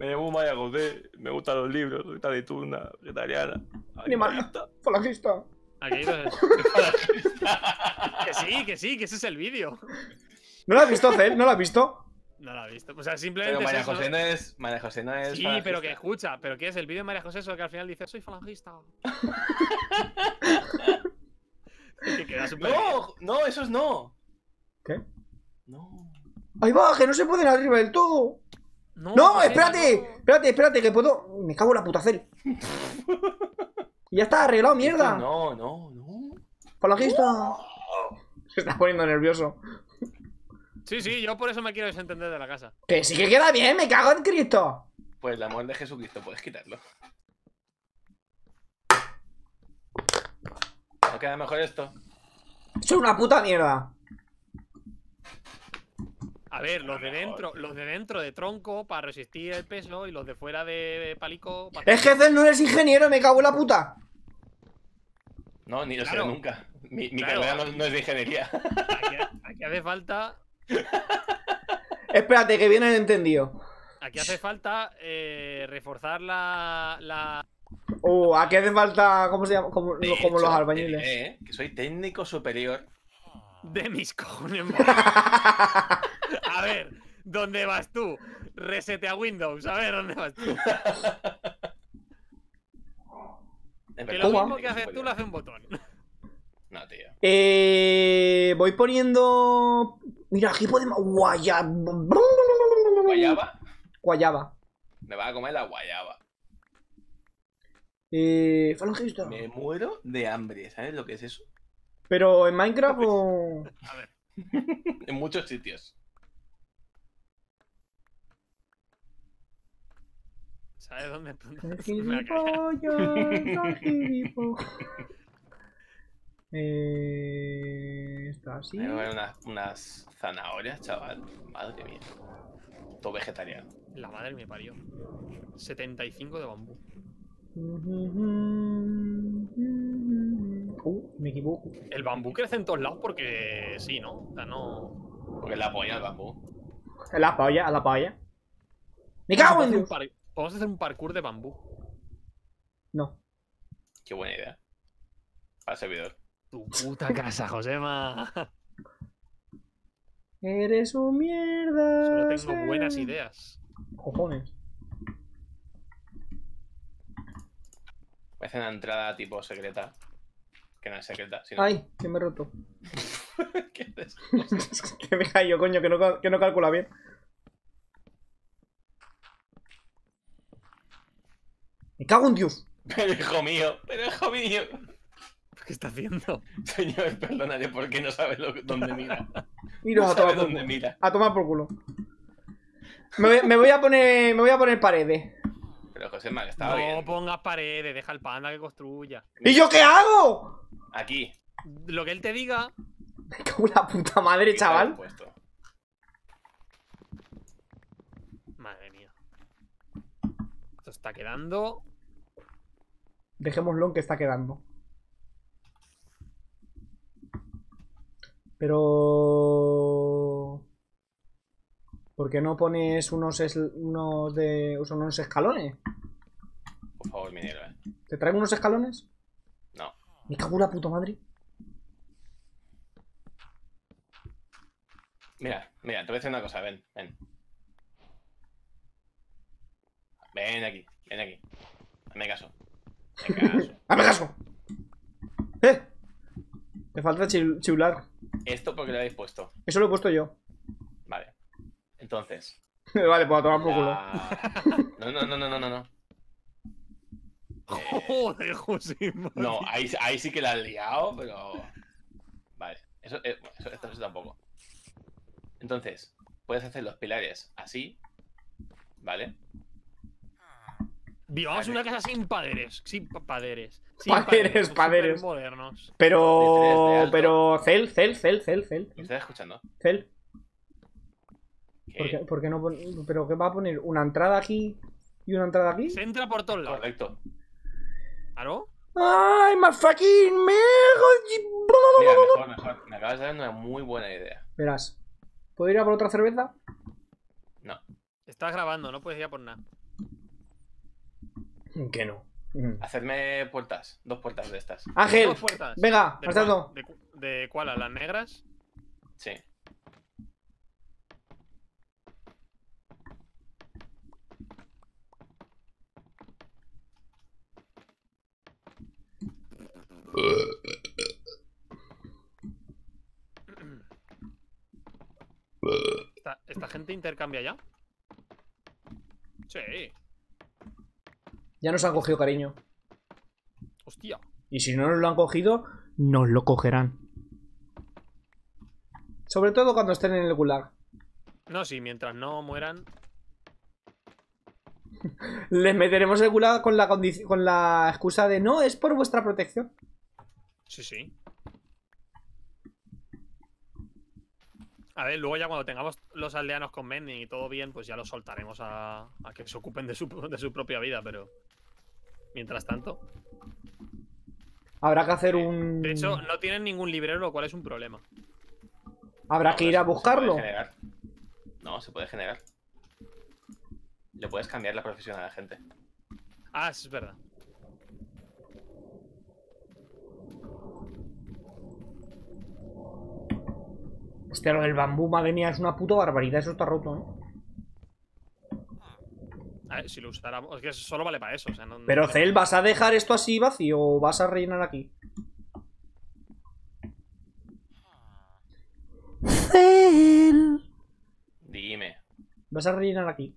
Me gustan los libros, soy taciturna, vegetariana. Animalista, falangista. Aquí que ese es el vídeo. ¿No lo has visto, Cel? ¿No lo has visto? No lo has visto. O sea, simplemente. Pero María José no es. María José no es. Sí, falangista. Pero que escucha, pero ¿qué es el vídeo de María José? Eso que al final dice, soy falangista. Que queda super no, esos no. ¿Qué? No. Ahí va, que no se pueden arriba del todo. No, espérate, no. Espérate, que puedo. Me cago en la puta Cel. Ya está arreglado, mierda. No. Falangista. Se está poniendo nervioso. Sí, yo por eso me quiero desentender de la casa. Que sí que queda bien, me cago en Cristo. Pues el amor de Jesucristo, puedes quitarlo. ¿No queda mejor esto? ¡Eso es una puta mierda! A ver, los de dentro de tronco para resistir el peso y los de fuera de palico... ¡Es que Cel no eres ingeniero, me cago en la puta! No, ni lo seré nunca. Mi carrera no es de ingeniería. Aquí hace falta... Espérate, que viene el entendido. Aquí hace falta reforzar la... aquí hace falta, ¿cómo se llama? Como los albañiles. Que soy técnico superior. De mis cojones. A ver, ¿dónde vas tú? Resetea Windows, a ver, ¿dónde vas tú? Que lo mismo que haces tú lo hace un botón. No, tío. Voy poniendo Mira, aquí podemos... ¿Guayaba? Guayaba. Me va a comer la guayaba. Falangista. Me muero de hambre, ¿sabes lo que es eso? ¿Pero en Minecraft o...? A ver. En muchos sitios. ¿Sabes dónde? Está así. Voy a comer unas zanahorias, chaval. Madre mía. Todo vegetariano. La madre me parió. 75 de bambú. Me equivoco. El bambú crece en todos lados porque sí, ¿no? O sea, no... Porque es la polla el bambú. Es la polla, es la polla. ¡Me cago en Dios! Vamos a hacer un parkour de bambú. No. Qué buena idea. Para el servidor. Tu puta casa, Joséma. Eres un mierda. Solo tengo buenas ideas. Cojones. Parece una entrada tipo secreta. Que no es secreta, sino... Ay, que me he roto. ¿Qué haces? Es que me cayó, coño, que no calcula bien. ¡Me cago en Dios! Pero hijo mío... ¿Qué está haciendo? Señor, perdónale porque no sabe dónde mira. Mira, no sabe dónde mira. A tomar por culo. Me voy a poner paredes. Pero Joséma, que estaba bien. No pongas paredes, deja al panda que construya. ¿Y yo qué hago? Aquí. Lo que él te diga. Me cago en la puta madre, chaval. Madre mía. Esto está quedando. Dejémoslo en que está quedando. Pero... ¿Por qué no pones unos escalones? Por favor, minero, ¿Te traigo unos escalones? No. Me cago en la puta madre. Mira, mira, te voy a decir una cosa, ven, ven. Ven aquí, ven aquí. Hazme caso. Hazme caso. ¡Hazme caso! ¡Eh! Me falta chibular. ¿Esto por qué lo habéis puesto? Eso lo he puesto yo. Vale. Entonces. Vale, pues a tomar por culo. No. Joder, Joséma. No, ahí sí que la has liado, pero... Vale. Eso tampoco. Entonces, puedes hacer los pilares así. ¿Vale? Vivamos una casa sin paderes. Sin paderes. Modernos. Pero... Cel. ¿Me estás escuchando? Cel. ¿Por qué no? ¿Pero qué va a poner? ¿Una entrada aquí y una entrada aquí? Se entra por todos lados. Correcto. ¿Claro? ¡Ay, my fucking mega! Mejor. Me acabas de dar una muy buena idea. Verás. ¿Puedo ir a por otra cerveza? No. Estás grabando, no puedes ir a por nada. Que no. Hacedme puertas. Dos puertas de estas. Ángel, venga, pasando. ¿De cuál? ¿A las negras? Sí. ¿Esta gente intercambia ya? Sí. Ya nos han cogido, cariño. Hostia. Y si no nos lo han cogido, nos lo cogerán. Sobre todo cuando estén en el gulag. No, sí, mientras no mueran. Les meteremos el gulag con la excusa de no, es por vuestra protección. Sí, sí. A ver, luego ya cuando tengamos los aldeanos con Mending y todo bien, pues ya los soltaremos a que se ocupen de su propia vida, pero... Mientras tanto... Habrá que hacer un... De hecho, no tienen ningún librero, lo cual es un problema. Habrá que ir a buscarlo. No, se puede generar. Le puedes cambiar la profesión a la gente. Ah, eso es verdad. Hostia, lo del bambú, madre mía, es una puta barbaridad. Eso está roto, ¿no? A ver, si lo usáramos... Es que solo vale para eso, o sea, no... Pero, Cel, ¿vas a dejar esto así vacío o vas a rellenar aquí? Cel... vas a rellenar aquí.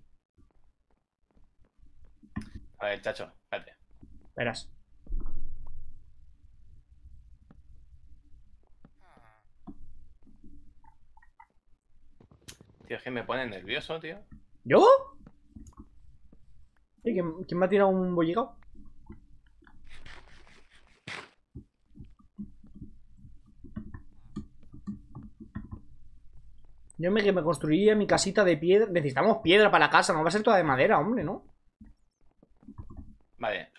A ver, chacho, espérate. Verás. Tío, es que me pone nervioso, tío. ¿Yo? ¿Quién me ha tirado un bollicao? Yo me, que me construía mi casita de piedra. Necesitamos piedra para la casa, no va a ser toda de madera, hombre, ¿no? Vale.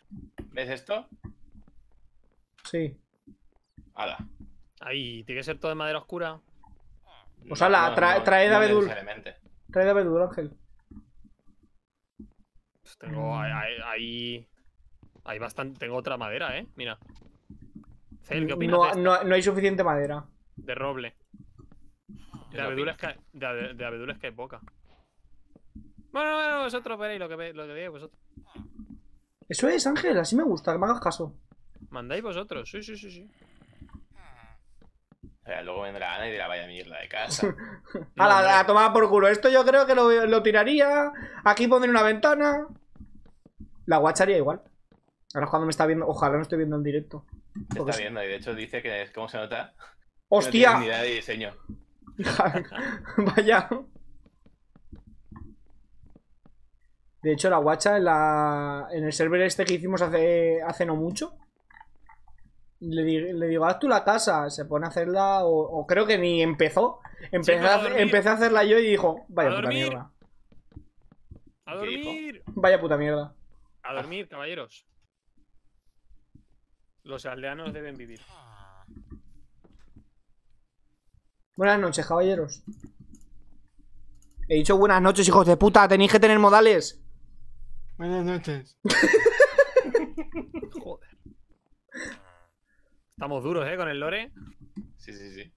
¿Ves esto? Sí. Hala. Ahí, tiene que ser todo de madera oscura. Pues hala, traed abedul. Traed abedul, Ángel. Pues tengo ahí. Hay bastante. Tengo otra madera, ¿eh? Mira. Cel, ¿qué opinas de esto? No hay suficiente madera. De roble. De abedules que hay poca. Bueno, vosotros veréis lo que veáis vosotros. Eso es, Ángel, así me gusta, que me hagas caso. Mandáis vosotros, sí. O sea, luego vendrá Ana y dirá, vaya mierda de casa. A tomar por culo. Esto yo creo que lo tiraría. Aquí pondré una ventana. La guacharía igual. Ahora cuando me está viendo. Ojalá no estoy viendo en directo. Te está viendo, y de hecho dice que es como se nota. ¡Hostia! No tiene unidad de diseño. Vaya. De hecho, la guacha en el server este que hicimos hace no mucho, le digo, haz tú la casa. Se pone a hacerla, o creo que ni empezó. Empecé a hacerla yo y dijo, vaya puta mierda. A dormir. Vaya puta mierda. A dormir, caballeros. Los aldeanos deben vivir. Buenas noches, caballeros. He dicho buenas noches, hijos de puta. Tenéis que tener modales. Buenas noches. Joder. Estamos duros, con el lore. Sí.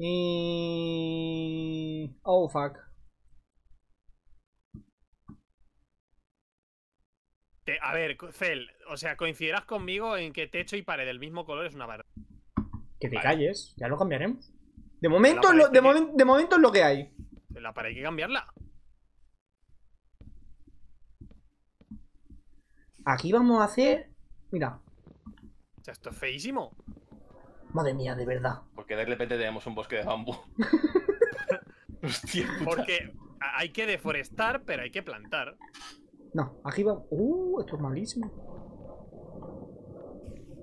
Y... oh, fuck. A ver, Cel, o sea, coincidirás conmigo en que techo y pared del mismo color es una barra. Que te calles, ya lo cambiaremos. De momento es lo que hay. La pared hay que cambiarla. Aquí vamos a hacer... mira. O sea, esto es feísimo. Madre mía, de verdad. Porque de repente tenemos un bosque de bambú. Hostia, puta. Porque hay que deforestar, pero hay que plantar. No, aquí va... esto es malísimo.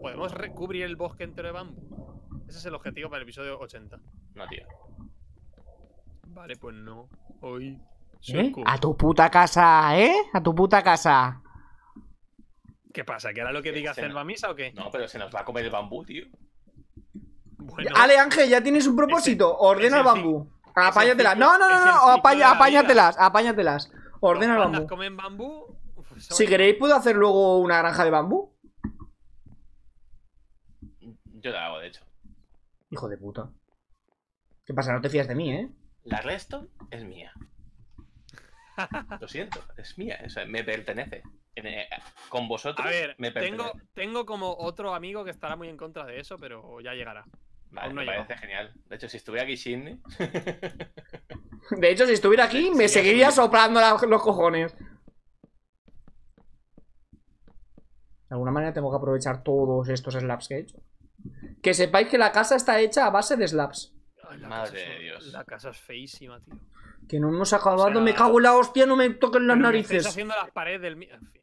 Podemos recubrir el bosque entero de bambú. Ese es el objetivo para el episodio 80. No, tío. Vale, pues no. Hoy... a tu puta casa, ¿eh? A tu puta casa. ¿Qué pasa? ¿Que ahora lo que diga hacer va a misa o qué? No, pero se nos va a comer el bambú, tío. Bueno, ale, Ángel, ya tienes un propósito. Ordena el bambú. Apáñatelas. No. Apáñatelas. Ordena el bambú. Comen bambú. Pues, si queréis, puedo hacer luego una granja de bambú. Yo la hago, de hecho. Hijo de puta. ¿Qué pasa? No te fías de mí, ¿eh? La resto es mía. Lo siento, es mía. O sea, me pertenece. Con vosotros, a ver, me pertenece. Tengo como otro amigo que estará muy en contra de eso, pero ya llegará. Vale, me parece genial. De hecho, si estuviera aquí Sydney... de hecho, si estuviera aquí, me seguiría soplando los cojones. De alguna manera tengo que aprovechar todos estos slabs que he hecho. Que sepáis que la casa está hecha a base de slabs. Ay, madre de Dios. La casa es feísima, tío. Que no hemos acabado. O sea, me cago en la hostia, no me toquen las narices. Estás haciendo las paredes del... en fin.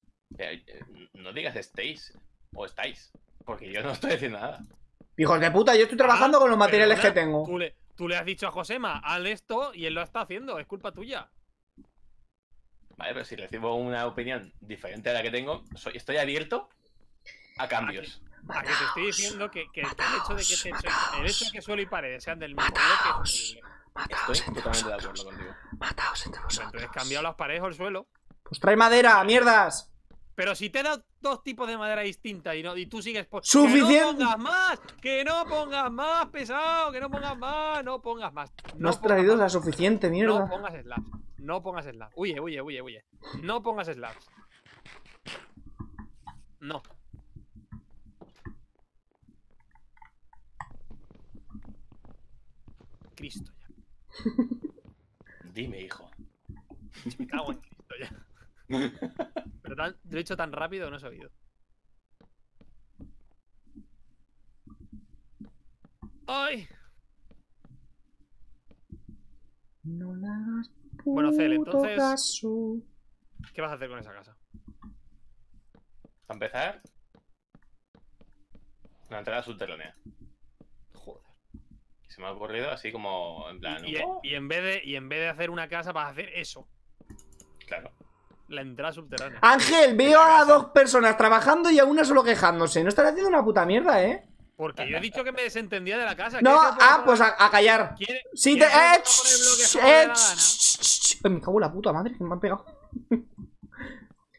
No digas estéis o estáis, porque yo no estoy diciendo nada. Hijos de puta, yo estoy trabajando con los materiales que tengo. Tú le has dicho a Joséma, haz esto y él lo está haciendo, es culpa tuya. Vale, pero si recibo una opinión diferente a la que tengo, estoy abierto a cambios. A que te estoy diciendo que el hecho de que suelo y paredes sean del mismo color que... estoy totalmente de acuerdo contigo. Mataos entre vosotros. Entonces, cambiado las paredes o el suelo. Pues trae madera, mierdas. Pero si te he dado dos tipos de madera distinta y tú sigues... ¡suficiente! Que no pongas más, pesado. Que no pongas más, no pongas más. No has traído la suficiente, mierda. No pongas slabs. No pongas slabs. Huye. No pongas slabs. No. Cristo ya. Dime, hijo. Me cago en Cristo ya. Pero tan, lo he hecho tan rápido, no he sabido. ¡Ay! No le hagas puto bueno, Cel, entonces... caso. ¿Qué vas a hacer con esa casa? ¿A empezar? La entrada subterránea. Joder. Se me ha ocurrido así como en plan... Y en vez de hacer una casa, vas a hacer eso. Claro. La entrada subterránea. Ángel, veo a dos personas trabajando y a una solo quejándose. No estará haciendo una puta mierda, ¿eh? Porque yo he dicho que me desentendía de la casa. No, pues a callar. Sí, te... Me cago en la puta madre, que me han pegado.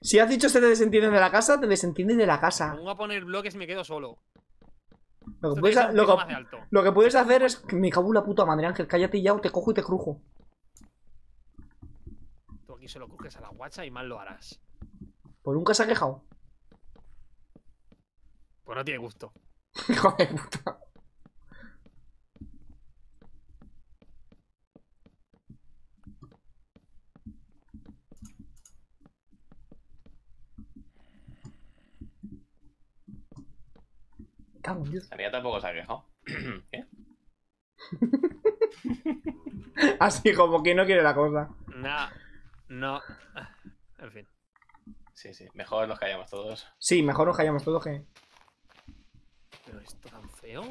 Si has dicho que te desentiendes de la casa, te desentiendes de la casa. Me voy a poner bloques y me quedo solo. Lo que puedes hacer es... Me cago en la puta madre, Ángel, cállate ya o te cojo y te crujo. Tú aquí se lo coges a la guacha y mal lo harás. Pues nunca se ha quejado. Pues no tiene gusto. Hijo de puta. María tampoco se ha quejado. ¿Qué? Así como que no quiere la cosa. No, no. En fin. Sí, sí. Mejor nos callamos todos. Sí, mejor nos callamos todos que... ¿Pero esto tan feo?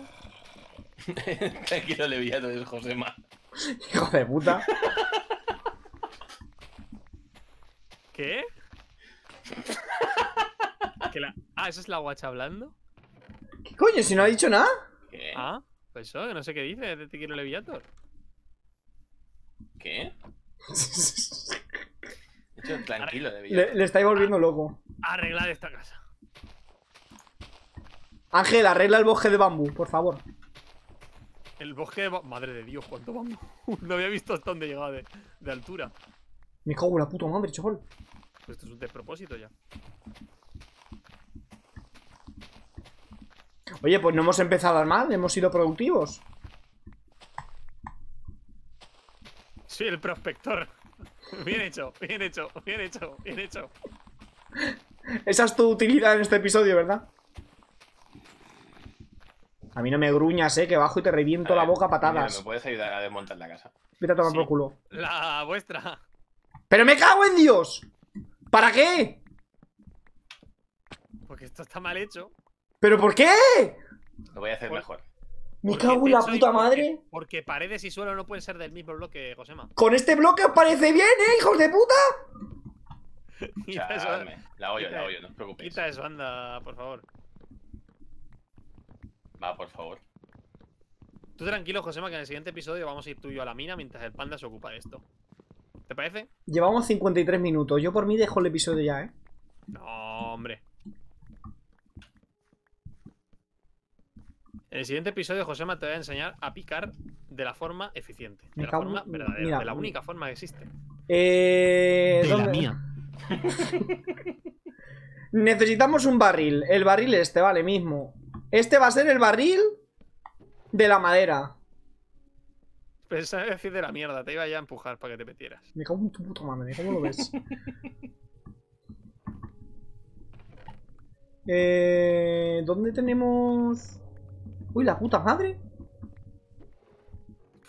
Tranquilo, Levillato, es Joséma. Hijo de puta. ¿Qué? ¿Que la... Ah, ¿eso es la guacha hablando? ¿Qué coño? ¿Si no ha dicho nada? ¿Qué? Ah, pues eso, que no sé qué dice. Te quiero, Levillato. ¿Qué? Yo, tranquilo, Levillato. Le estáis volviendo loco. Arreglad esta casa. Ángel, arregla el bosque de bambú, por favor. El bosque de bambú. Madre de Dios, cuánto bambú. No había visto hasta dónde llegaba de altura. Me cago en la puta madre, chaval. Pues esto es un despropósito ya. Oye, pues no hemos empezado mal, hemos sido productivos. Sí, el prospector. Bien hecho, bien hecho, bien hecho, bien hecho. Esa es tu utilidad en este episodio, ¿verdad? A mí no me gruñas, que bajo y te reviento la boca a patadas. Mira, ¿me puedes ayudar a desmontar la casa? Vete a tomar por culo. La vuestra. ¡Pero me cago en Dios! ¿Para qué? Porque esto está mal hecho. ¿Pero por qué? Lo voy a hacer mejor. Me cago en la puta madre. Porque paredes y suelo no pueden ser del mismo bloque, Joséma. ¿Con este bloque os parece bien, hijos de puta? Quita eso, la oyo, no os preocupéis. Quita eso, anda, por favor. Va, por favor. Tú tranquilo, Joséma, que en el siguiente episodio vamos a ir tú y yo a la mina mientras el panda se ocupa de esto. ¿Te parece? Llevamos 53 minutos. Yo por mí dejo el episodio ya, ¿eh? No, hombre. En el siguiente episodio, Joséma, te voy a enseñar a picar de la forma eficiente. De la forma verdadera. Mira, de la única forma que existe. De ¿dónde? La mía. Necesitamos un barril. El barril este, vale, mismo. Este va a ser el barril de la madera. Pensaba decir de la mierda, te iba ya a empujar para que te metieras. Me cago en tu puta madre, ¿cómo lo ves? ¿Dónde tenemos...? ¡Uy, la puta madre!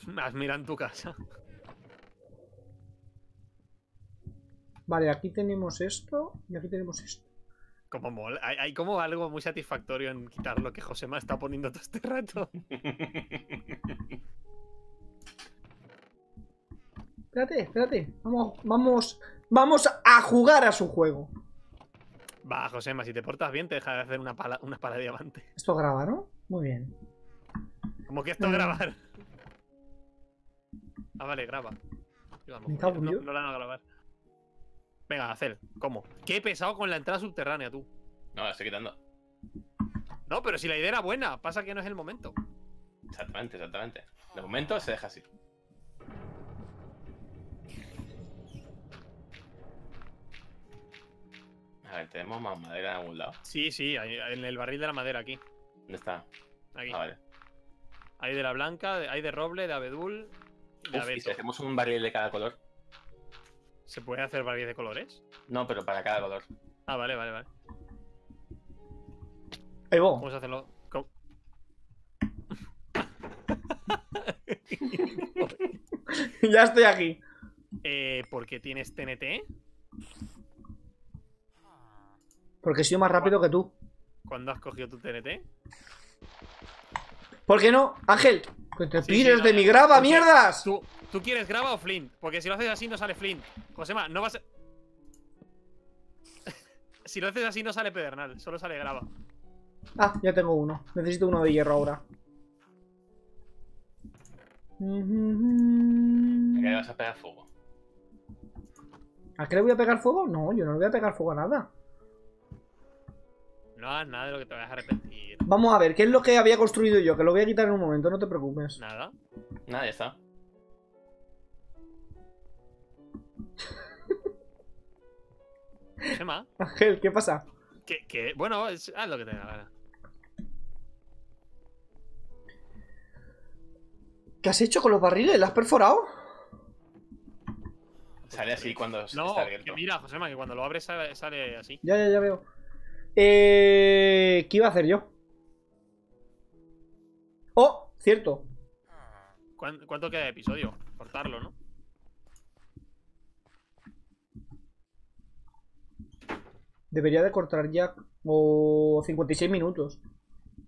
Más mira en tu casa. Vale, aquí tenemos esto y aquí tenemos esto. Como mola. Hay como algo muy satisfactorio en quitar lo que Joséma está poniendo todo este rato. Espérate, espérate. Vamos a jugar a su juego. Va, Joséma, si te portas bien te deja de hacer una pala de diamante. Esto graba, ¿no? Muy bien. ¿Cómo que esto grabar? Ah, vale, graba. No la van a grabar. Venga, Cel, ¿cómo? Qué pesado con la entrada subterránea, tú. No, la estoy quitando. No, pero si la idea era buena, pasa que no es el momento. Exactamente, exactamente. De momento se deja así. A ver, ¿tenemos más madera en algún lado? Sí, sí, en el barril de la madera, aquí. ¿Dónde está? Aquí. Ah, vale. Hay de la blanca, hay de roble, de abedul, de abeto. ¿Y si hacemos un barril de cada color? ¿Se puede hacer varias de colores? No, pero para cada color. Ah, vale, vale, vale. Evo. Vamos a hacerlo. ¿Cómo? Ya estoy aquí. ¿Por qué tienes TNT? Porque soy más rápido que tú. ¿Cuándo has cogido tu TNT? ¿Por qué no? Ángel, que te pires de mi grava, mierdas. ¿Tú quieres grava o flint? Porque si lo haces así no sale flint. Joséma, no vas a... Si lo haces así no sale pedernal, solo sale grava. Ah, ya tengo uno. Necesito uno de hierro ahora. ¿A qué le vas a pegar fuego? ¿A qué le voy a pegar fuego? No, yo no le voy a pegar fuego a nada. No hagas nada de lo que te vayas a arrepentir. Vamos a ver, ¿qué es lo que había construido yo? Que lo voy a quitar en un momento, no te preocupes. Nada. Nada, ya está. Joséma. Ángel, ¿qué pasa? Que bueno, haz lo que te dé la gana. ¿Qué has hecho con los barriles? ¿Las has perforado? Sale así cuando está abierto. No, mira, Joséma, que cuando lo abres sale así. Ya veo. ¿Qué iba a hacer yo? Oh, cierto. ¿Cuánto queda de episodio? Cortarlo, ¿no? Debería de cortar ya o 56 minutos.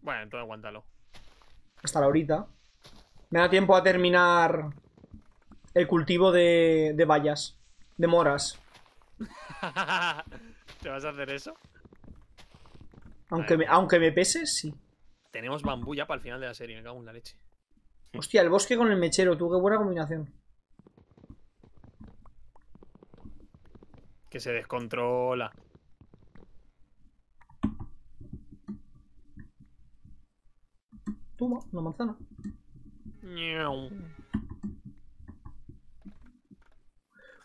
Bueno, entonces aguántalo. Hasta la horita. Me da tiempo a terminar el cultivo de bayas. De moras. ¿Te vas a hacer eso? Aunque me pese, sí. Tenemos bambú ya para el final de la serie, me cago en la leche. Hostia, el bosque con el mechero, tú, qué buena combinación. Que se descontrola. Toma, una manzana.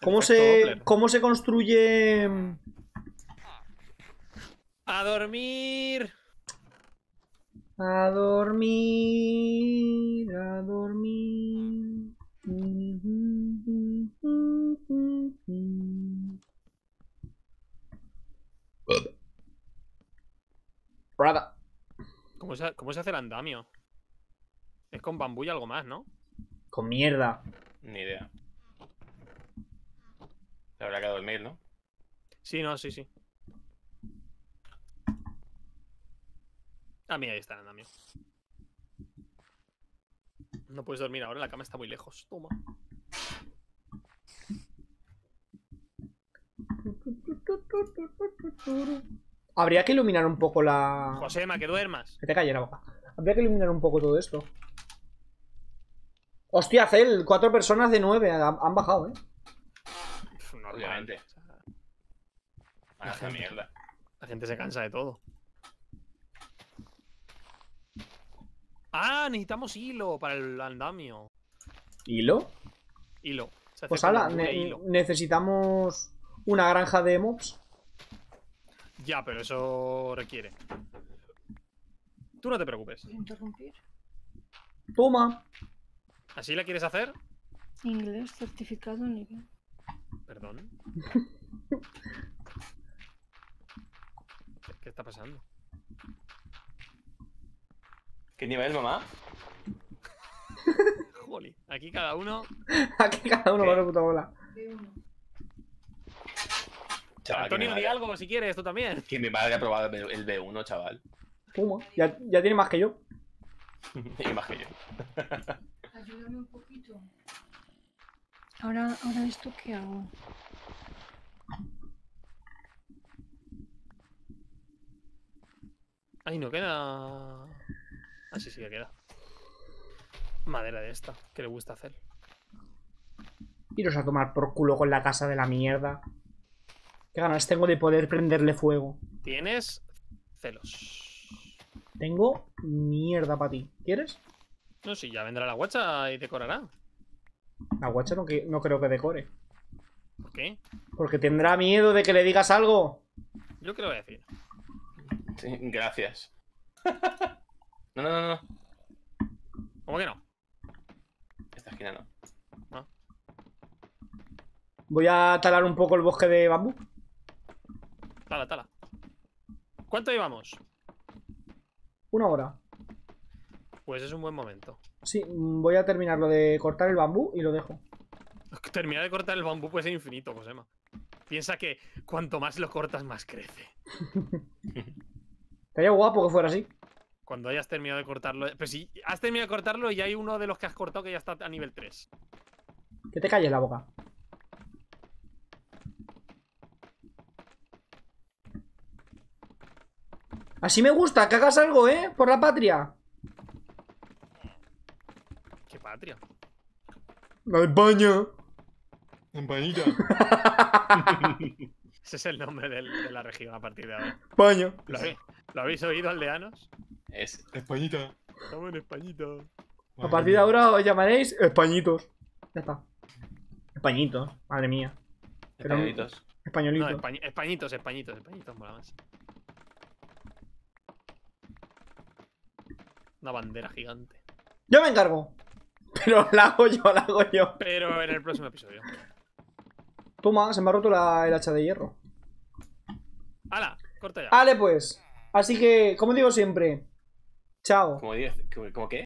¿Cómo se construye? A dormir. A dormir. A dormir. Brada. ¿Cómo se hace el andamio? Es con bambú y algo más, ¿no? Con mierda. Ni idea. Te habrá que dormir, ¿no? Sí, no, sí, sí. Ah, mira, ahí está el andamio. No puedes dormir ahora, la cama está muy lejos. Toma. Habría que iluminar un poco la... Joséma, que duermas. Que te calle la boca. Habría que iluminar un poco todo esto. Hostia, Cel, 4 personas de 9 han bajado, ¿eh? Normalmente. La gente se cansa de todo. Ah, necesitamos hilo para el andamio. ¿Hilo? Hilo. Pues ala, necesitamos una granja de mobs. Ya, pero eso requiere. Tú no te preocupes. ¿Puedo interrumpir? Toma. ¿Así la quieres hacer? Inglés, certificado, nivel. Perdón. ¿Qué está pasando? ¿Qué nivel, mamá? Joli, aquí cada uno. Aquí cada uno va a puta bola. Chaval, Antonio, di algo si quieres, tú también. Que mi padre ha probado el B1, chaval. ¿Cómo? Ya tiene más que yo. Y más que yo. Ayúdame un poquito. Ahora ¿esto qué hago? Ay, no queda... Ah, sí, sí que queda. Madera de esta, que le gusta hacer. Iros a tomar por culo con la casa de la mierda. Qué ganas tengo de poder prenderle fuego. Tienes celos. Tengo mierda para ti. ¿Quieres? No, sí, ya vendrá la guacha y decorará. La guacha no creo que decore. ¿Por qué? Porque tendrá miedo de que le digas algo. Yo qué le voy a decir. Sí, gracias. No. ¿Cómo que no? Esta esquina no. Voy a talar un poco el bosque de bambú. Tala, tala. ¿Cuánto llevamos? 1 hora. Pues es un buen momento. Sí, voy a terminar lo de cortar el bambú y lo dejo. Terminar de cortar el bambú puede ser infinito, Joséma. Piensa que cuanto más lo cortas, más crece. Sería guapo que fuera así. Cuando hayas terminado de cortarlo... Pero si has terminado de cortarlo y hay uno de los que has cortado que ya está a nivel 3. Que te calles la boca. Así me gusta, que hagas algo, ¿eh? Por la patria. ¿Qué patria? La de España. Españita. Ese es el nombre de la región a partir de ahora. España. ¿Lo habéis oído, aldeanos? Es Españita. Estamos en Españita. A partir de ahora os llamaréis Españitos. Ya está. Españitos, madre mía. Españolitos. Españolitos. No, Españitos, mola más. Una bandera gigante. Yo me encargo. Pero la hago yo. Pero en el próximo episodio. Toma, se me ha roto el hacha de hierro. ¡Hala! Corta ya. Vale, pues. Así que, como digo siempre. Chao. ¿Cómo qué?